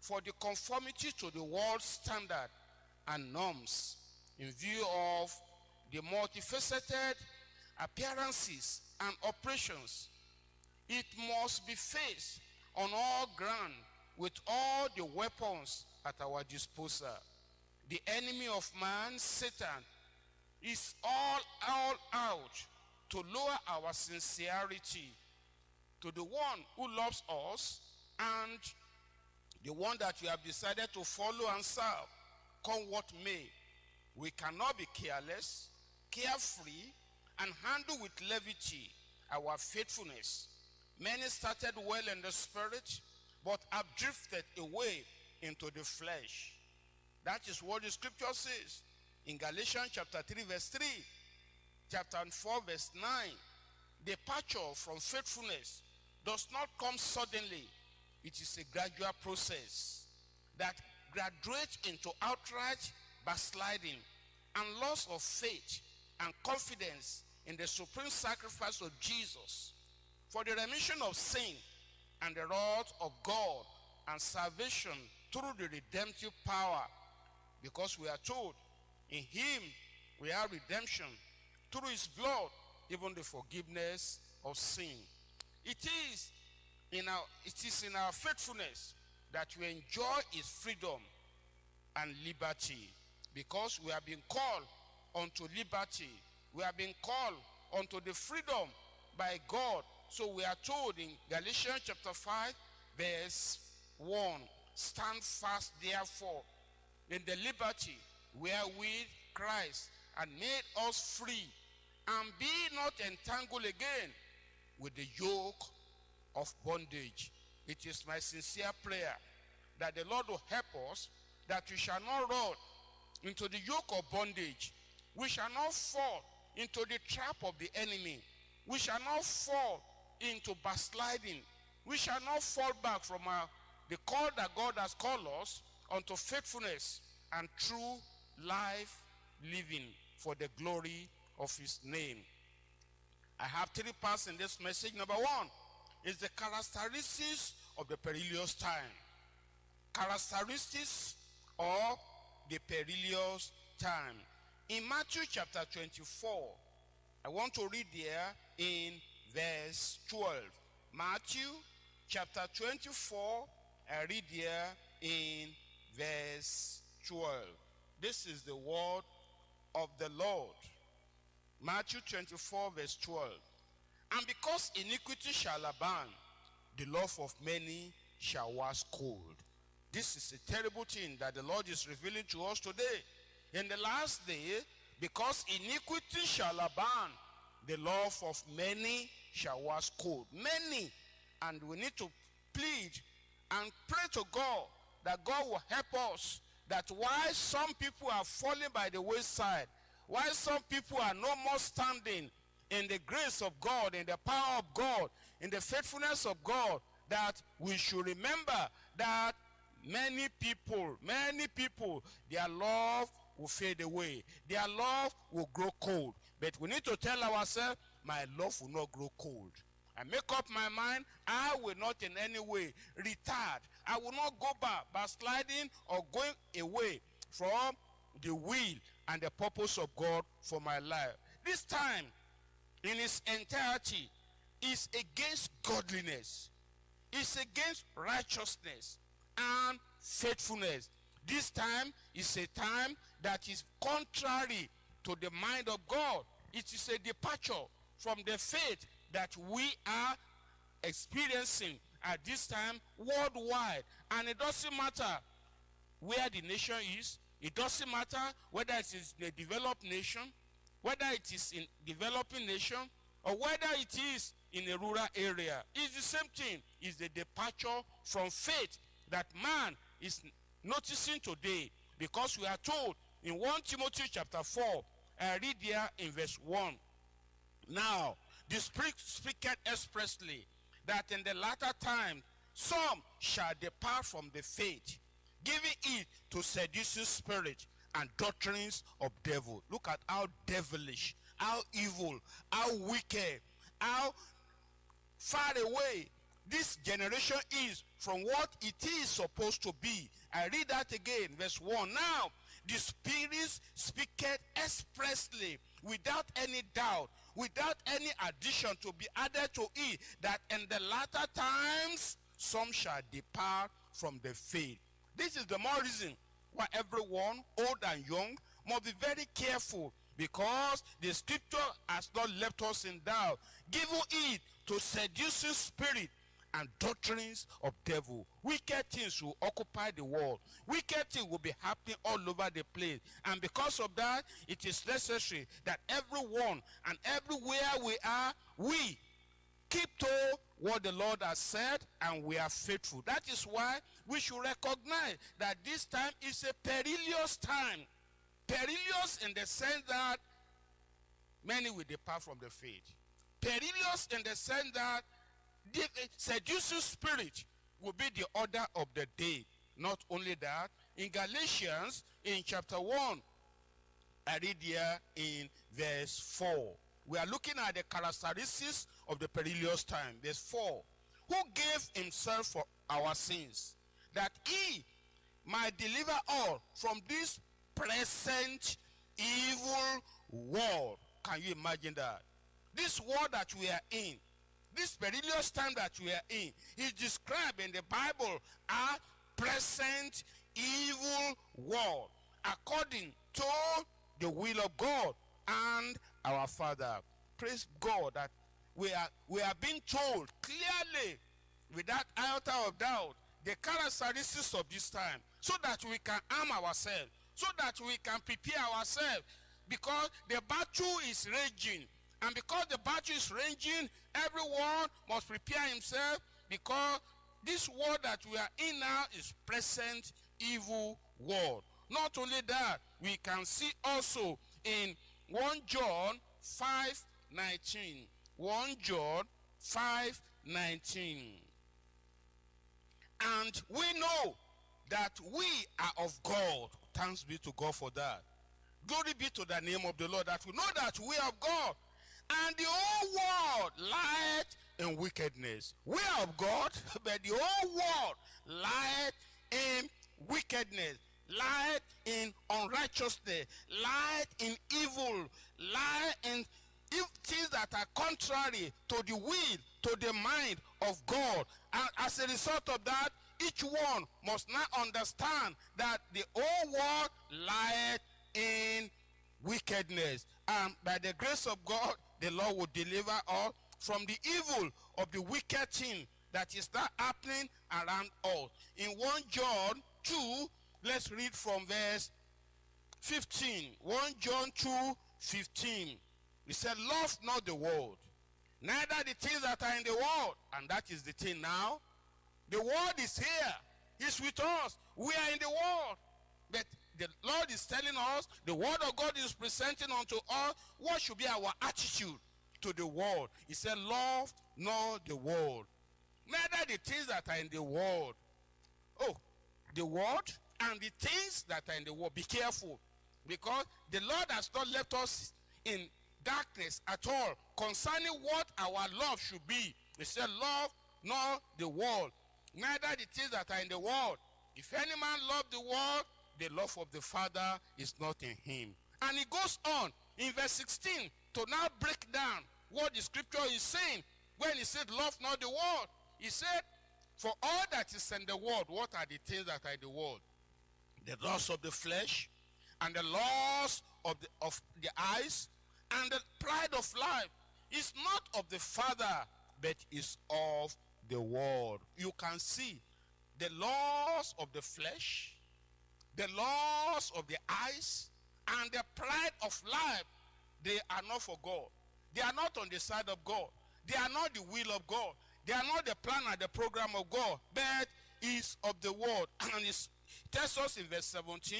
for the conformity to the world's standard and norms in view of the multifaceted appearances and operations. It must be faced on all ground with all the weapons at our disposal. The enemy of man, Satan, is all out to lower our sincerity to the one who loves us and the one that we have decided to follow and serve, come what may. We cannot be careless, carefree, and handle with levity our faithfulness. Many started well in the spirit, but have drifted away into the flesh. That is what the scripture says in Galatians chapter 3 verse 3, chapter 4 verse 9. Departure from faithfulness does not come suddenly. It is a gradual process that graduates into outright backsliding and loss of faith and confidence in the supreme sacrifice of Jesus for the remission of sin and the wrath of God and salvation through the redemptive power, because we are told in him we have redemption through his blood, even the forgiveness of sin. It is in our faithfulness that we enjoy his freedom and liberty, because we have been called unto liberty. We have been called unto the freedom by God. So we are told in Galatians chapter 5 verse 1, stand fast therefore in the liberty wherewith Christ hath made us free, and be not entangled again with the yoke of bondage. It is my sincere prayer that the Lord will help us, that we shall not roll into the yoke of bondage. We shall not fall into the trap of the enemy. We shall not fall into backsliding. We shall not fall back from the call that God has called us unto faithfulness and true life living for the glory of his name. I have three parts in this message. Number one is the characteristics of the perilous time. Characteristics of the perilous time. In Matthew chapter 24, I want to read there in verse 12. Matthew chapter 24, I read there in verse 12. This is the word of the Lord. Matthew 24, verse 12. And because iniquity shall abound, the love of many shall wax cold. This is a terrible thing that the Lord is revealing to us today. In the last day, because iniquity shall abound, the love of many shall wax cold. Many. And we need to plead and pray to God that God will help us, that while some people are falling by the wayside, while some people are no more standing in the grace of God, in the power of God, in the faithfulness of God, that we should remember that many people, their love will fade away. Their love will grow cold. But we need to tell ourselves, my love will not grow cold. I make up my mind, I will not in any way retard. I will not go back, backsliding or going away from the will and the purpose of God for my life. This time, in its entirety, is against godliness. It's against righteousness and faithfulness. This time is a time that is contrary to the mind of God. It is a departure from the faith that we are experiencing at this time worldwide. And it doesn't matter where the nation is. It doesn't matter whether it is a developed nation, whether it is in developing nation, or whether it is in a rural area. It's the same thing. It's the departure from faith that man is noticing today, because we are told in 1 Timothy chapter 4, I read there in verse 1. Now, the Spirit speaketh expressly that in the latter time some shall depart from the faith, giving it to seducing spirit and doctrines of devil. Look at how devilish, how evil, how wicked, how far away this generation is from what it is supposed to be. I read that again, verse 1. Now, the Spirit speaketh expressly, without any doubt, without any addition to be added to it, that in the latter times some shall depart from the faith. This is the more reason why everyone, old and young, must be very careful, because the scripture has not left us in doubt, giving it to seducing spirit and doctrines of devil. Wicked things will occupy the world. Wicked things will be happening all over the place. And because of that, it is necessary that everyone and everywhere we are, we keep to what the Lord has said, and we are faithful. That is why we should recognize that this time is a perilous time. Perilous in the sense that many will depart from the faith. Perilous in the sense that the seducing spirit will be the order of the day. Not only that, in Galatians, in chapter 1, I read here in verse 4. We are looking at the characteristics of the perilous time. Verse 4. Who gave himself for our sins, that he might deliver all from this present evil world. Can you imagine that? This world that we are in, this perilous time that we are in, is described in the Bible as present evil world, according to the will of God and our Father. Praise God that we are being told clearly, without iota of doubt, the characteristics of this time, so that we can arm ourselves, so that we can prepare ourselves, because the battle is raging. And because the battle is raging, everyone must prepare himself, because this world that we are in now is present evil world. Not only that, we can see also in 1 John 5:19. 1 John 5:19. And we know that we are of God. Thanks be to God for that. Glory be to the name of the Lord, that we know that we are of God. And the whole world lieth in wickedness. We are of God, but the whole world lieth in wickedness, lieth in unrighteousness, lieth in evil, lieth in things that are contrary to the will, to the mind of God. And as a result of that, each one must now understand that the whole world lieth in wickedness. And by the grace of God, the Lord will deliver us from the evil of the wicked thing that is now happening around us. In 1 John 2, let's read from verse 15. 1 John 2:15. He said, love not the world, neither the things that are in the world. And that is the thing now. The world is here. It's with us. We are in the world. But the Lord is telling us, the word of God is presenting unto us, what should be our attitude to the world. He said, love not the world, neither the things that are in the world. Oh, the world and the things that are in the world. Be careful, because the Lord has not left us in darkness at all concerning what our love should be. He said, love not the world, neither the things that are in the world. If any man love the world, the love of the Father is not in him. And he goes on in verse 16 to now break down what the scripture is saying when he said, love not the world. He said, for all that is in the world, what are the things that are in the world? The lust of the flesh, and the lust of the eyes, and the pride of life is not of the Father, but is of the world. You can see the lust of the flesh, the lust of the eyes, and the pride of life. They are not for God. They are not on the side of God. They are not the will of God. They are not the plan and the program of God, but is of the world. And it tells us in verse 17,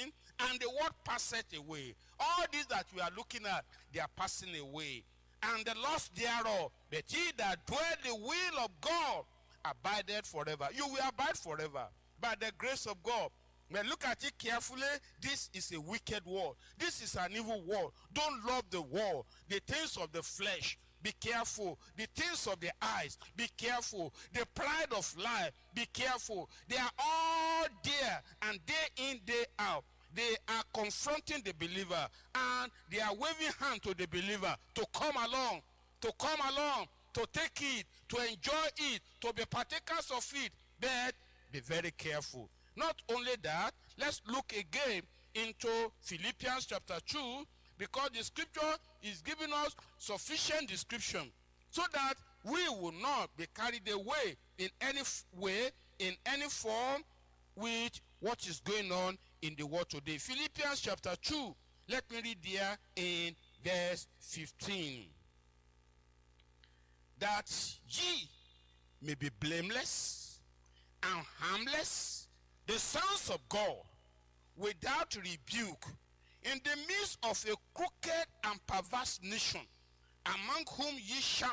and the world passeth away. All these that we are looking at, they are passing away. And the lust thereof, but he that dwelleth the will of God abideth forever. You will abide forever by the grace of God. But look at it carefully. This is a wicked world. This is an evil world. Don't love the world. The things of the flesh, be careful. The things of the eyes, be careful. The pride of life, be careful. They are all there, and day in, day out. They are confronting the believer, and they are waving hand to the believer to come along, to come along, to take it, to enjoy it, to be partakers of it. But be very careful. Not only that, let's look again into Philippians chapter 2, because the scripture is giving us sufficient description so that we will not be carried away in any way, in any form, with what is going on in the world today. Philippians chapter 2, let me read there in verse 15. That ye may be blameless and harmless, the sons of God, without rebuke, in the midst of a crooked and perverse nation, among whom ye shine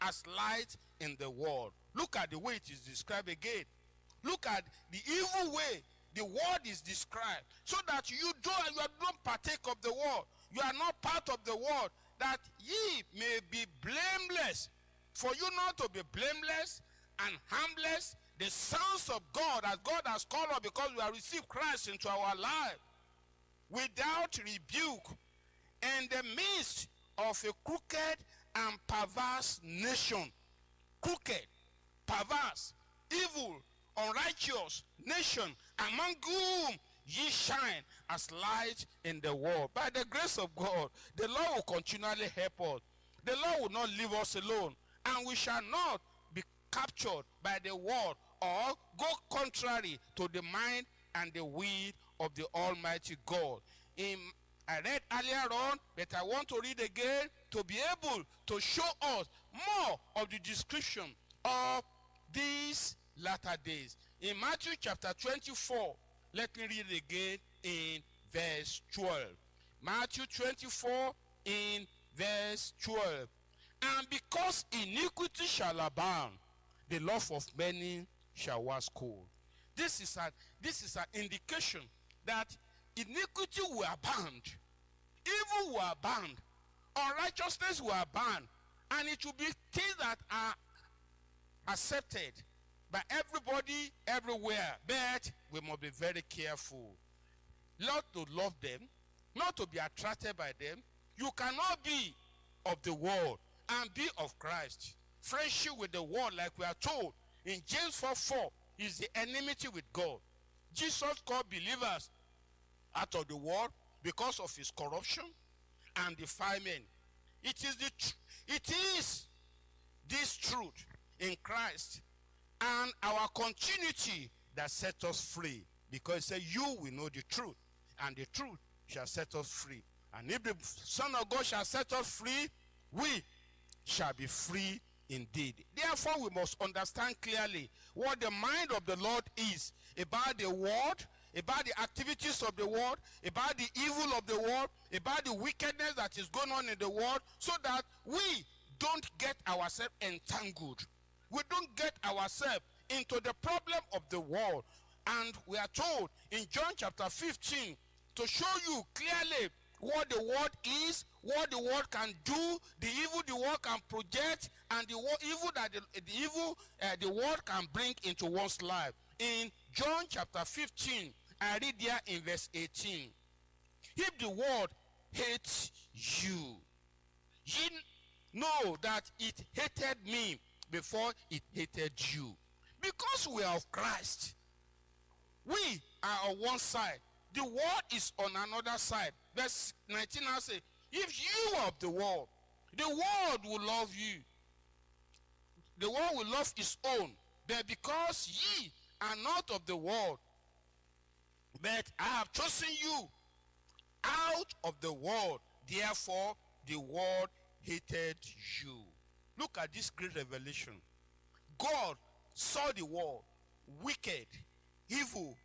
as light in the world. Look at the way it is described again. Look at the evil way the world is described, so that you don't partake of the world. You are not part of the world, that ye may be blameless. For you not to be blameless and harmless, the sons of God has called us, because we have received Christ into our life, without rebuke, in the midst of a crooked and perverse nation. Crooked, perverse, evil, unrighteous nation, among whom ye shine as light in the world. By the grace of God, the Lord will continually help us. The Lord will not leave us alone, and we shall not be captured by the world or go contrary to the mind and the will of the Almighty God. I read earlier on, but I want to read again to be able to show us more of the description of these latter days. In Matthew chapter 24, let me read it again in verse 12. Matthew 24 in verse 12. And because iniquity shall abound, the love of many shall wax cold. This is an indication that iniquity will abound, evil will abound, unrighteousness will abound, and it will be things that are accepted by everybody, everywhere. But we must be very careful not to love them, not to be attracted by them. You cannot be of the world and be of Christ. Friendship with the world, like we are told in James 4:4, is the enmity with God. Jesus called believers out of the world because of his corruption and defilement. It is this truth in Christ and our continuity that set us free, because he said, you will know the truth, and the truth shall set us free. And if the Son of God shall set us free, we shall be free indeed. Therefore, we must understand clearly what the mind of the Lord is about the world, about the activities of the world, about the evil of the world, about the wickedness that is going on in the world, so that we don't get ourselves entangled. We don't get ourselves into the problem of the world. And we are told in John chapter 15 to show you clearly what the world is, what the world can do, the evil the world can project, and the evil the world can bring into one's life. In John chapter 15, I read there in verse 18, if the world hates you, ye know that it hated me before it hated you. Because we are of Christ, we are on one side, the world is on another side. Verse 19, I say, if you are of the world will love you. The world will love its own. But because ye are not of the world, but I have chosen you out of the world, therefore the world hated you. Look at this great revelation. God saw the world wicked, evil,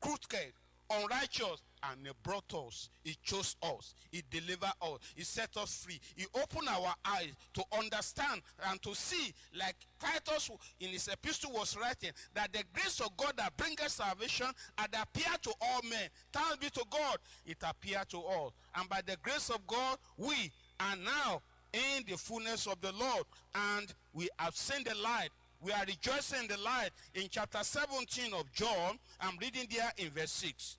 crooked, unrighteous, and he brought us. He chose us. He delivered us. He set us free. He opened our eyes to understand and to see, like Titus in his epistle was writing, that the grace of God that bringeth salvation had appeared to all men. Thanks be to God, it appeared to all. And by the grace of God, we are now in the fullness of the Lord, and we have seen the light. We are rejoicing in the light. In chapter 17 of John, I'm reading there in verse 6.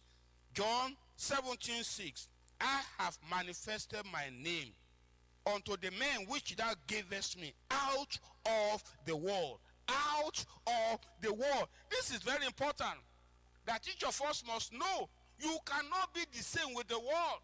John 17:6. I have manifested my name unto the men which thou gavest me out of the world. Out of the world. This is very important, that each of us must know you cannot be the same with the world.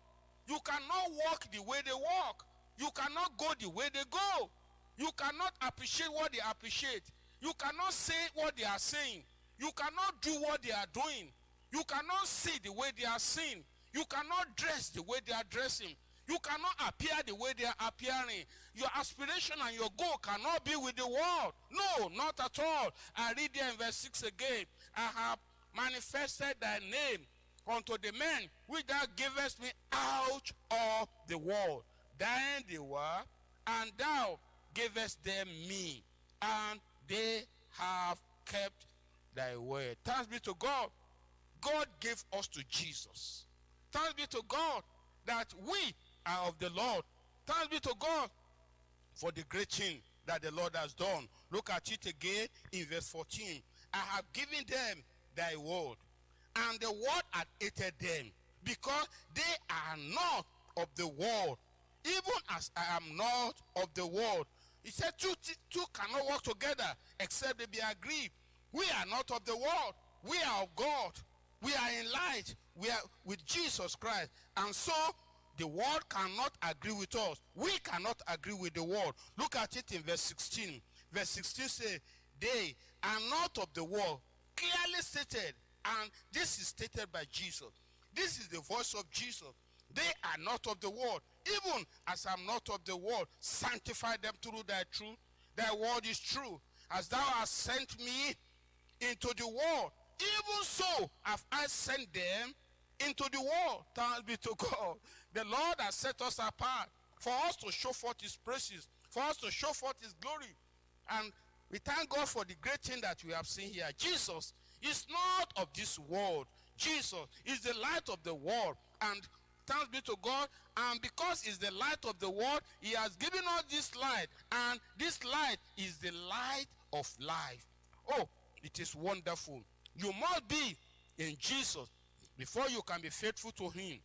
You cannot walk the way they walk. You cannot go the way they go. You cannot appreciate what they appreciate. You cannot say what they are saying. You cannot do what they are doing. You cannot see the way they are seeing. You cannot dress the way they are dressing. You cannot appear the way they are appearing. Your aspiration and your goal cannot be with the world. No, not at all. I read there in verse 6 again. I have manifested thy name unto the men which thou givest me out of the world. Thine they were, and thou gavest them me, and they have kept thy word. Thanks be to God. God gave us to Jesus. Thanks be to God that we are of the Lord. Thanks be to God for the great thing that the Lord has done. Look at it again in verse 14. I have given them thy word, and the world hath hated them, because they are not of the world, even as I am not of the world. He said two cannot work together except they be agreed. We are not of the world. We are of God. We are in light. We are with Jesus Christ. And so the world cannot agree with us. We cannot agree with the world. Look at it in verse 16. Verse 16 says, they are not of the world. Clearly stated. And this is stated by Jesus. This is the voice of Jesus. They are not of the world, even as I am not of the world. Sanctify them through thy truth. Thy word is true. As thou hast sent me into the world, even so have I sent them into the world. Thanks be to God. The Lord has set us apart for us to show forth his praises, for us to show forth his glory. And we thank God for the great thing that we have seen here. Jesus is not of this world. Jesus is the light of the world. And thanks be to God. And because he's the light of the world, he has given us this light. And this light is the light of life. Oh, it is wonderful. You must be in Jesus before you can be faithful to him.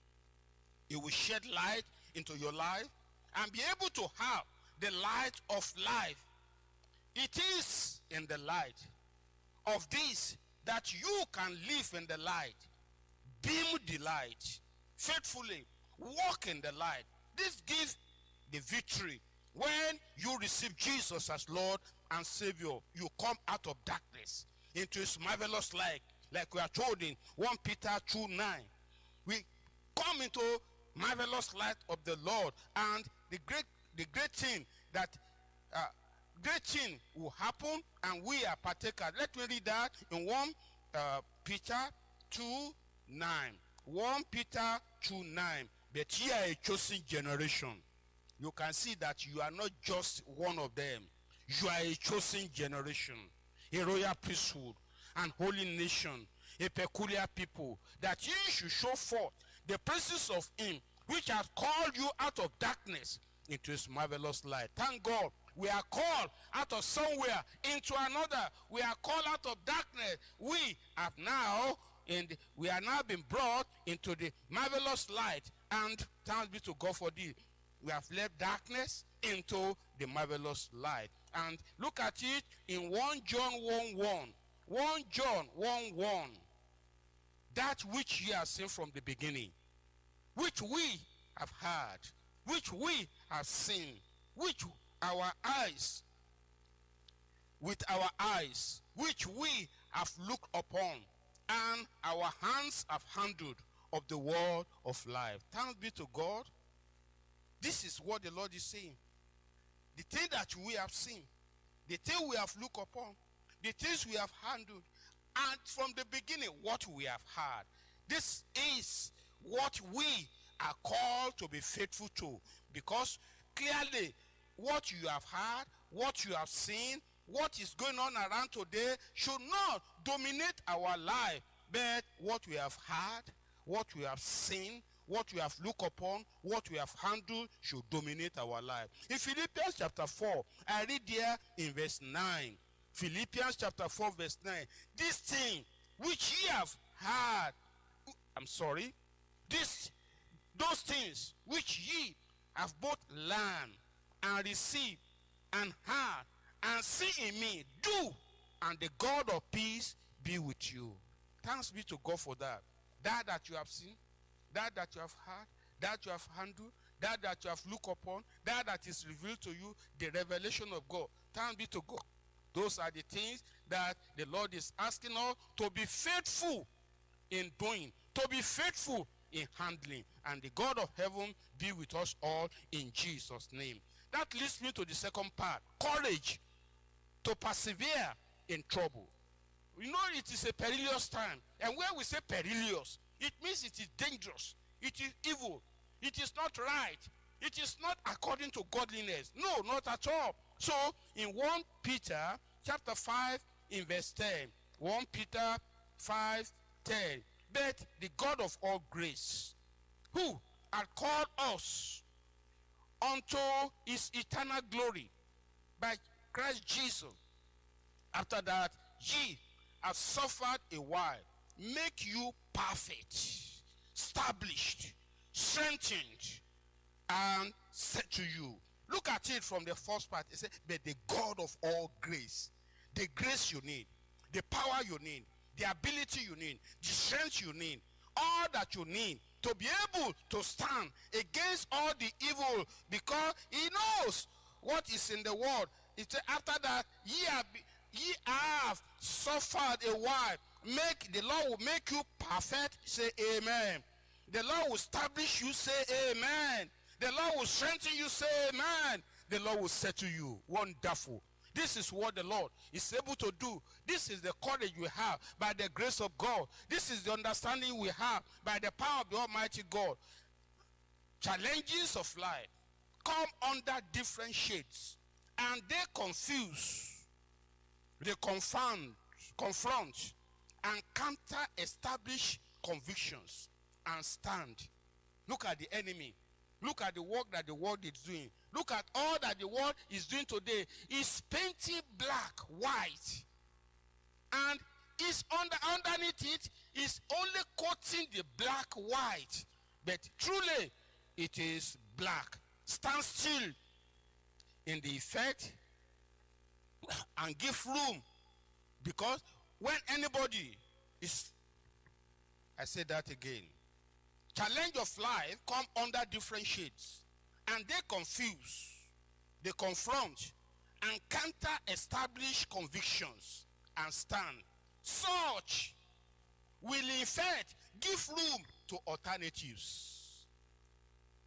He will shed light into your life and be able to have the light of life. It is in the light of this that you can live in the light. Beam the light faithfully. Walk in the light. This gives the victory. When you receive Jesus as Lord and Savior, you come out of darkness into his marvelous light, like we are told in 1 Peter 2:9. We come into marvelous light of the Lord, and the great thing will happen, and we are partakers. Let me read that in 1 Peter 2:9. 1 Peter 2:9. But ye are a chosen generation. You can see that you are not just one of them. You are a chosen generation, a royal priesthood, an holy nation, a peculiar people, that ye should show forth the praises of him which hath called you out of darkness into his marvelous light. Thank God. We are called out of somewhere into another. We are called out of darkness. We are now been brought into the marvelous light. And thanks be to God for this. We have left darkness into the marvelous light. And look at it in 1 John 1:1. 1 John 1:1. That which ye have seen from the beginning, which we have heard, which we have seen, which our eyes, with our eyes, which we have looked upon, and our hands have handled of the word of life. Thanks be to God. This is what the Lord is saying. The thing that we have seen, the thing we have looked upon, the things we have handled, and from the beginning, what we have heard. This is what we are called to be faithful to, because clearly what you have heard, what you have seen, what is going on around today should not dominate our life, but what we have heard, what we have seen, what we have looked upon, what we have handled should dominate our life. In Philippians chapter 4, I read there in verse 9. Philippians chapter 4 verse 9. This thing which ye have heard, those things which ye have both learned and received and heard and see in me, do, and the God of peace be with you. Thanks be to God for that. That you have seen, that you have heard, that you have handled, that you have looked upon, that is revealed to you, the revelation of God. Thanks be to God. Those are the things that the Lord is asking us to be faithful in doing, to be faithful in handling. And the God of heaven be with us all in Jesus' name. That leads me to the second part, courage to persevere in trouble. You know, it is a perilous time. And when we say perilous, it means it is dangerous. It is evil. It is not right. It is not according to godliness. No, not at all. So, in 1 Peter chapter 5 in verse 10, 1 Peter 5:10, but the God of all grace, who hath called us unto his eternal glory by Christ Jesus, after that ye have suffered a while, make you perfect, established, strengthened, and set to you. Look at it from the first part. It says, but the God of all grace, the grace you need, the power you need, the ability you need, the strength you need, all that you need to be able to stand against all the evil, because he knows what is in the world. It says, after that, ye have suffered a while. The Lord will make you perfect. Say amen. The Lord will establish you, say amen. The Lord will strengthen you, say amen. The Lord will settle you. Wonderful. This is what the Lord is able to do. This is the courage we have by the grace of God. This is the understanding we have by the power of the Almighty God. Challenges of life come under different shades, and they confuse, they confront, and counter-establish convictions and stand. Look at the enemy. Look at the work that the world is doing. Look at all that the world is doing today. It's painting black, white, and it's underneath it is only coating the black, white. But truly, it is black. Stand still in the effect and give room, because when anybody is, I say that again, challenge of life come under different shades, and they confuse, they confront, and counter-establish convictions and stand. Such will in fact give room to alternatives.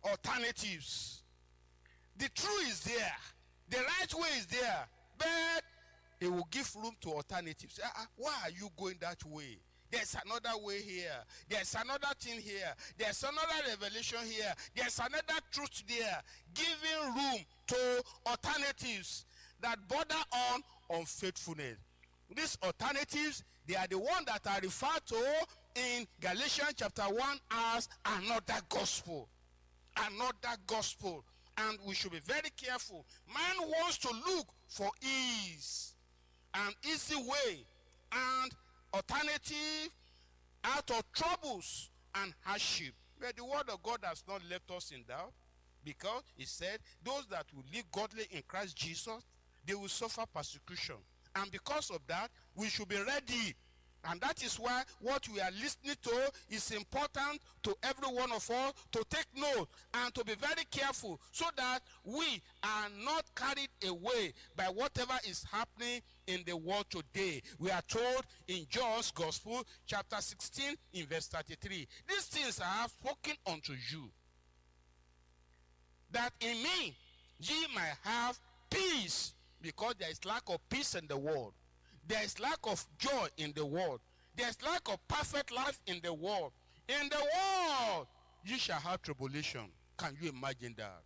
Alternatives. The truth is there, the right way is there, but it will give room to alternatives. Why are you going that way? There's another way here. There's another thing here. There's another revelation here. There's another truth there. Giving room to alternatives that border on unfaithfulness. These alternatives, they are the ones that are referred to in Galatians chapter 1 as another gospel. Another gospel. And we should be very careful. Man wants to look for ease, an easy way, and alternative out of troubles and hardship. But the word of God has not left us in doubt, because it said those that will live godly in Christ Jesus, they will suffer persecution. And because of that, we should be ready. And that is why what we are listening to is important to every one of us to take note and to be very careful, so that we are not carried away by whatever is happening in the world today. We are told in John's Gospel, chapter 16, in verse 33, "These things I have spoken unto you, that in me ye might have peace," because there is lack of peace in the world. There is lack of joy in the world. There is lack of perfect life in the world. In the world, you shall have tribulation. Can you imagine that?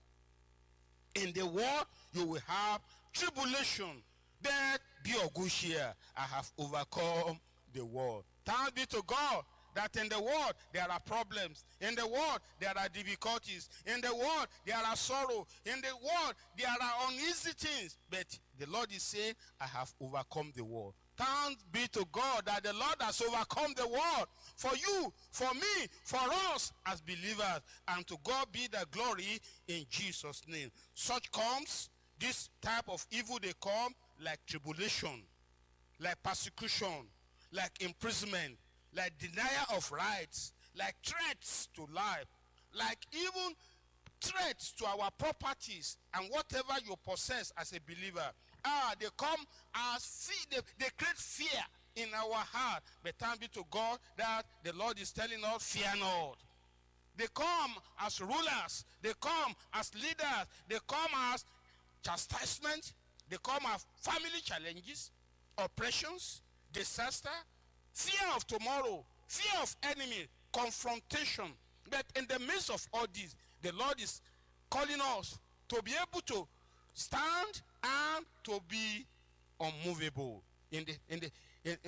In the world, you will have tribulation. But be of good cheer. I have overcome the world. Thanks be to God that in the world, there are problems. In the world, there are difficulties. In the world, there are sorrow. In the world, there are uneasy things. But the Lord is saying, I have overcome the world. Thanks be to God that the Lord has overcome the world. For you, for me, for us as believers. And to God be the glory in Jesus' name. Such comes, this type of evil, they come like tribulation, like persecution, like imprisonment, like denial of rights, like threats to life, like even threats to our properties and whatever you possess as a believer. They come as fear, they create fear in our heart. But thanks be to God that the Lord is telling us, fear not. They come as rulers, they come as leaders, they come as chastisement, they come as family challenges, oppressions, disaster, fear of tomorrow, fear of enemy, confrontation. But in the midst of all this, the Lord is calling us to be able to stand and to be unmovable in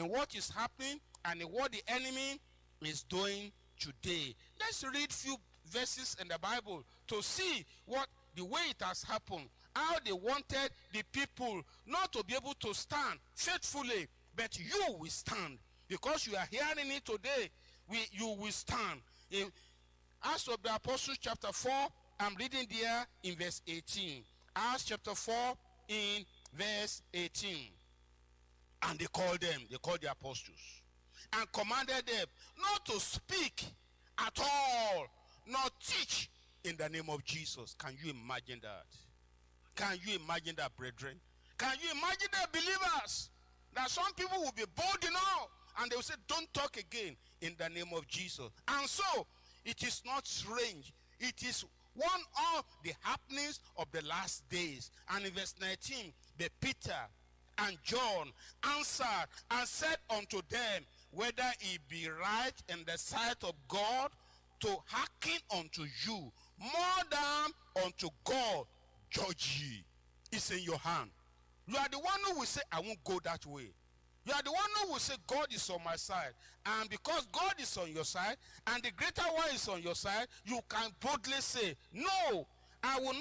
what is happening and in what the enemy is doing today. Let's read few verses in the Bible to see what the way it has happened, how they wanted the people not to be able to stand faithfully, but you will stand. Because you are hearing it today, you will stand. In Acts of the Apostles chapter 4, I'm reading there in verse 18. Acts chapter 4 in verse 18. And they called the apostles, and commanded them not to speak at all, nor teach in the name of Jesus. Can you imagine that? Can you imagine that, brethren? Can you imagine that, believers? That some people will be bold enough, and they will say, don't talk again in the name of Jesus. And so, It is not strange. It is one of the happenings of the last days. And in verse 19, but Peter and John answered and said unto them, whether it be right in the sight of God to hearken unto you more than unto God, judge ye. It's in your hand. You are the one who will say, I won't go that way. You are the one who will say, God is on my side. And because God is on your side, and the greater one is on your side, you can boldly say, no, I will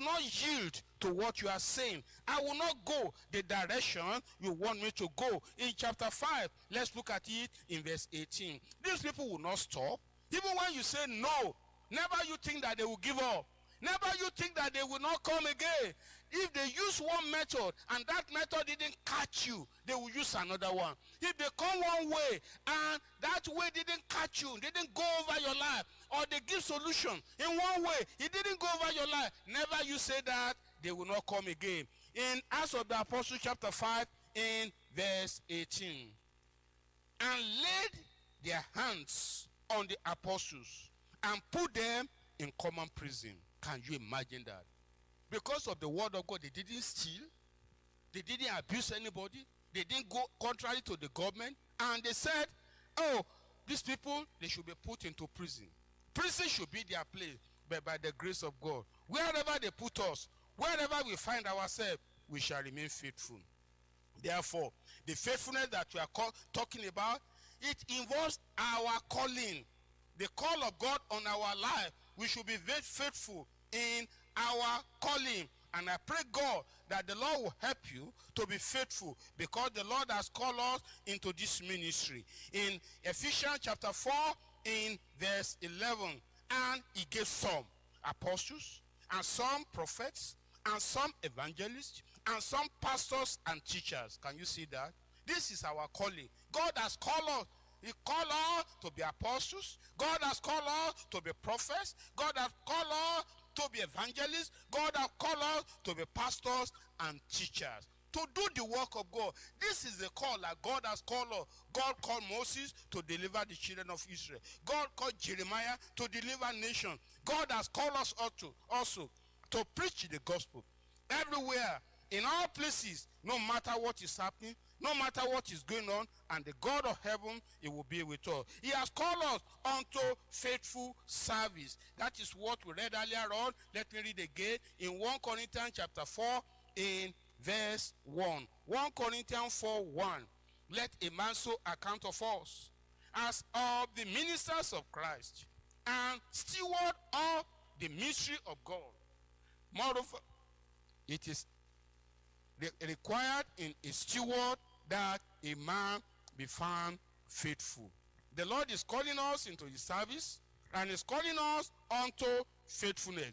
not yield to what you are saying. I will not go the direction you want me to go. In chapter 5, let's look at it in verse 18. These people will not stop. Even when you say no, never you think that they will give up. Never you think that they will not come again. If they use one method and that method didn't catch you, they will use another one. If they come one way and that way didn't catch you, didn't go over your life, or they give solution in one way, it didn't go over your life, never you say that, they will not come again. In Acts of the Apostles chapter 5 in verse 18. And laid their hands on the apostles and put them in common prison. Can you imagine that? Because of the word of God, they didn't steal, they didn't abuse anybody, they didn't go contrary to the government, and they said, oh, these people, they should be put into prison. Prison should be their place, but by the grace of God, wherever they put us, wherever we find ourselves, we shall remain faithful. Therefore, the faithfulness that we are talking about, it involves our calling, the call of God on our life. We should be very faithful in our calling. And I pray God that the Lord will help you to be faithful, because the Lord has called us into this ministry. In Ephesians chapter 4 in verse 11, and he gave some apostles, and some prophets, and some evangelists, and some pastors and teachers. Can you see that? This is our calling. God has called us. He called us to be apostles. God has called us to be prophets. God has called us to be evangelists. God has called us to be pastors and teachers, to do the work of God. This is the call that God has called us. God called Moses to deliver the children of Israel. God called Jeremiah to deliver nations. God has called us also to preach the gospel everywhere, in all places, no matter what is happening, no matter what is going on, and the God of heaven, it will be with us. He has called us unto faithful service. That is what we read earlier on. Let me read again in 1 Corinthians chapter 4 in verse 1. 1 Corinthians 4:1. Let a man so account of us as of the ministers of Christ and steward of the mystery of God. Moreover, it is required in a steward that a man be found faithful. The Lord is calling us into his service, and is calling us unto faithfulness.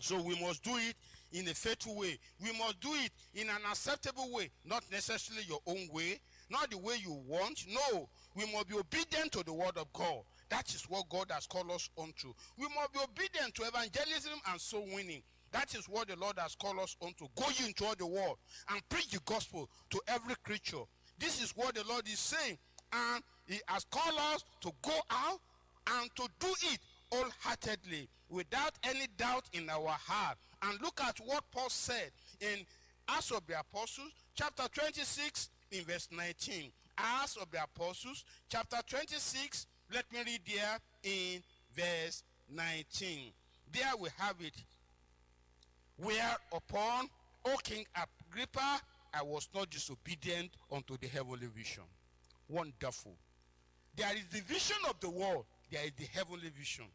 So we must do it in a faithful way. We must do it in an acceptable way, not necessarily your own way, not the way you want. No, we must be obedient to the word of God. That is what God has called us unto. We must be obedient to evangelism and soul winning. That is what the Lord has called us unto. Go ye into all the world and preach the gospel to every creature. This is what the Lord is saying. And he has called us to go out and to do it wholeheartedly, without any doubt in our heart. And look at what Paul said in Acts of the Apostles, chapter 26, in verse 19. Acts of the Apostles, chapter 26, let me read there in verse 19. There we have it. Whereupon, O King Agrippa, I was not disobedient unto the heavenly vision. Wonderful. There is the vision of the world. There is the heavenly vision.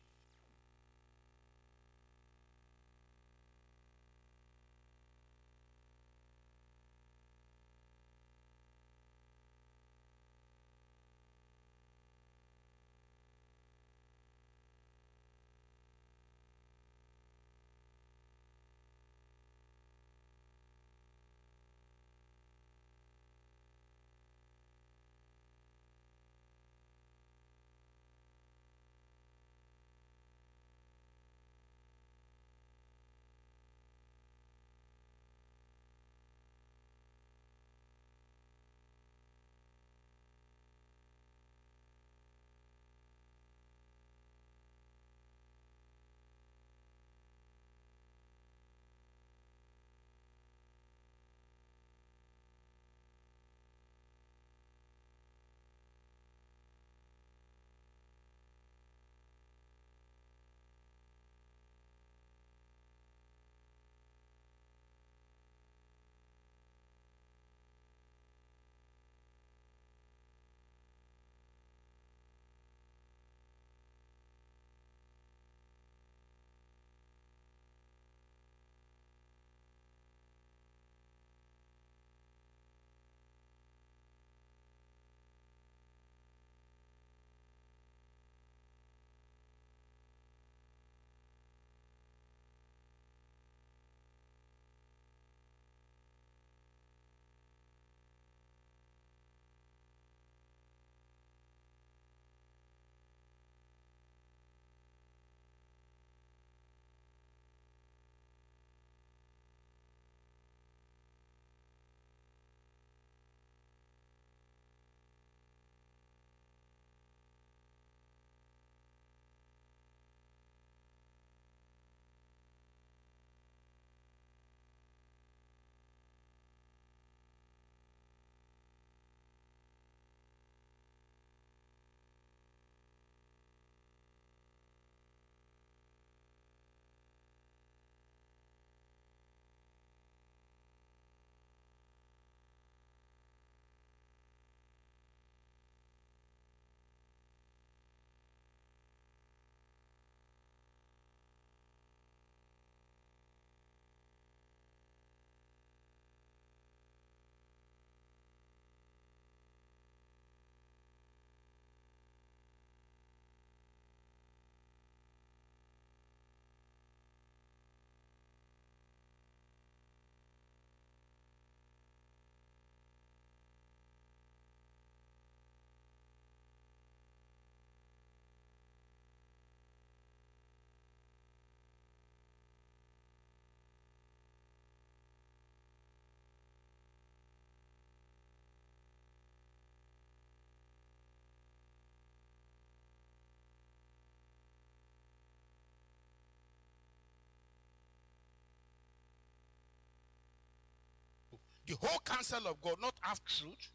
the whole counsel of God, not half truth,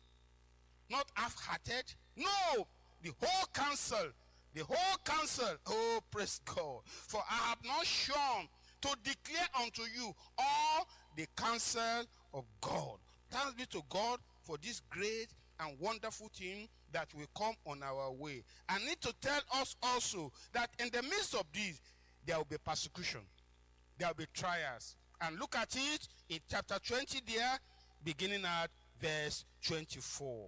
not half-hearted. No, the whole counsel, the whole counsel. Oh, praise God. For I have not shone to declare unto you all the counsel of God. Thanks be to God for this great and wonderful thing that will come on our way. I need to tell us also that in the midst of this, there will be persecution. There will be trials. And look at it in chapter 20 there, beginning at verse 24.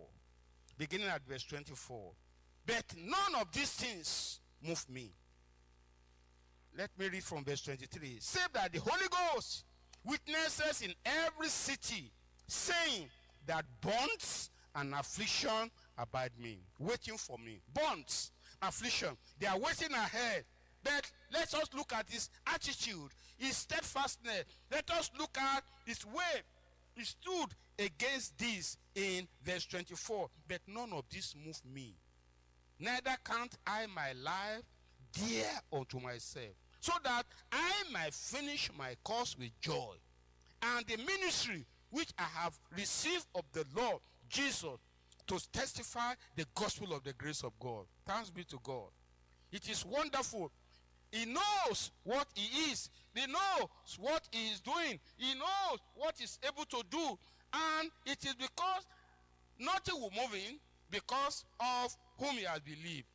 Beginning at verse 24. But none of these things move me. Let me read from verse 23. Save that the Holy Ghost witnesses in every city, saying that bonds and affliction abide me, waiting for me. Bonds, affliction, they are waiting ahead. But let us look at his attitude, his steadfastness. Let us look at his way. He stood against this in verse 24. But none of this moved me. Neither count I my life dear unto myself, so that I might finish my course with joy, and the ministry which I have received of the Lord Jesus, to testify the gospel of the grace of God. Thanks be to God. It is wonderful. He knows what he is. He knows what he is doing. He knows what he's able to do. And it is because nothing will move him because of whom he has believed.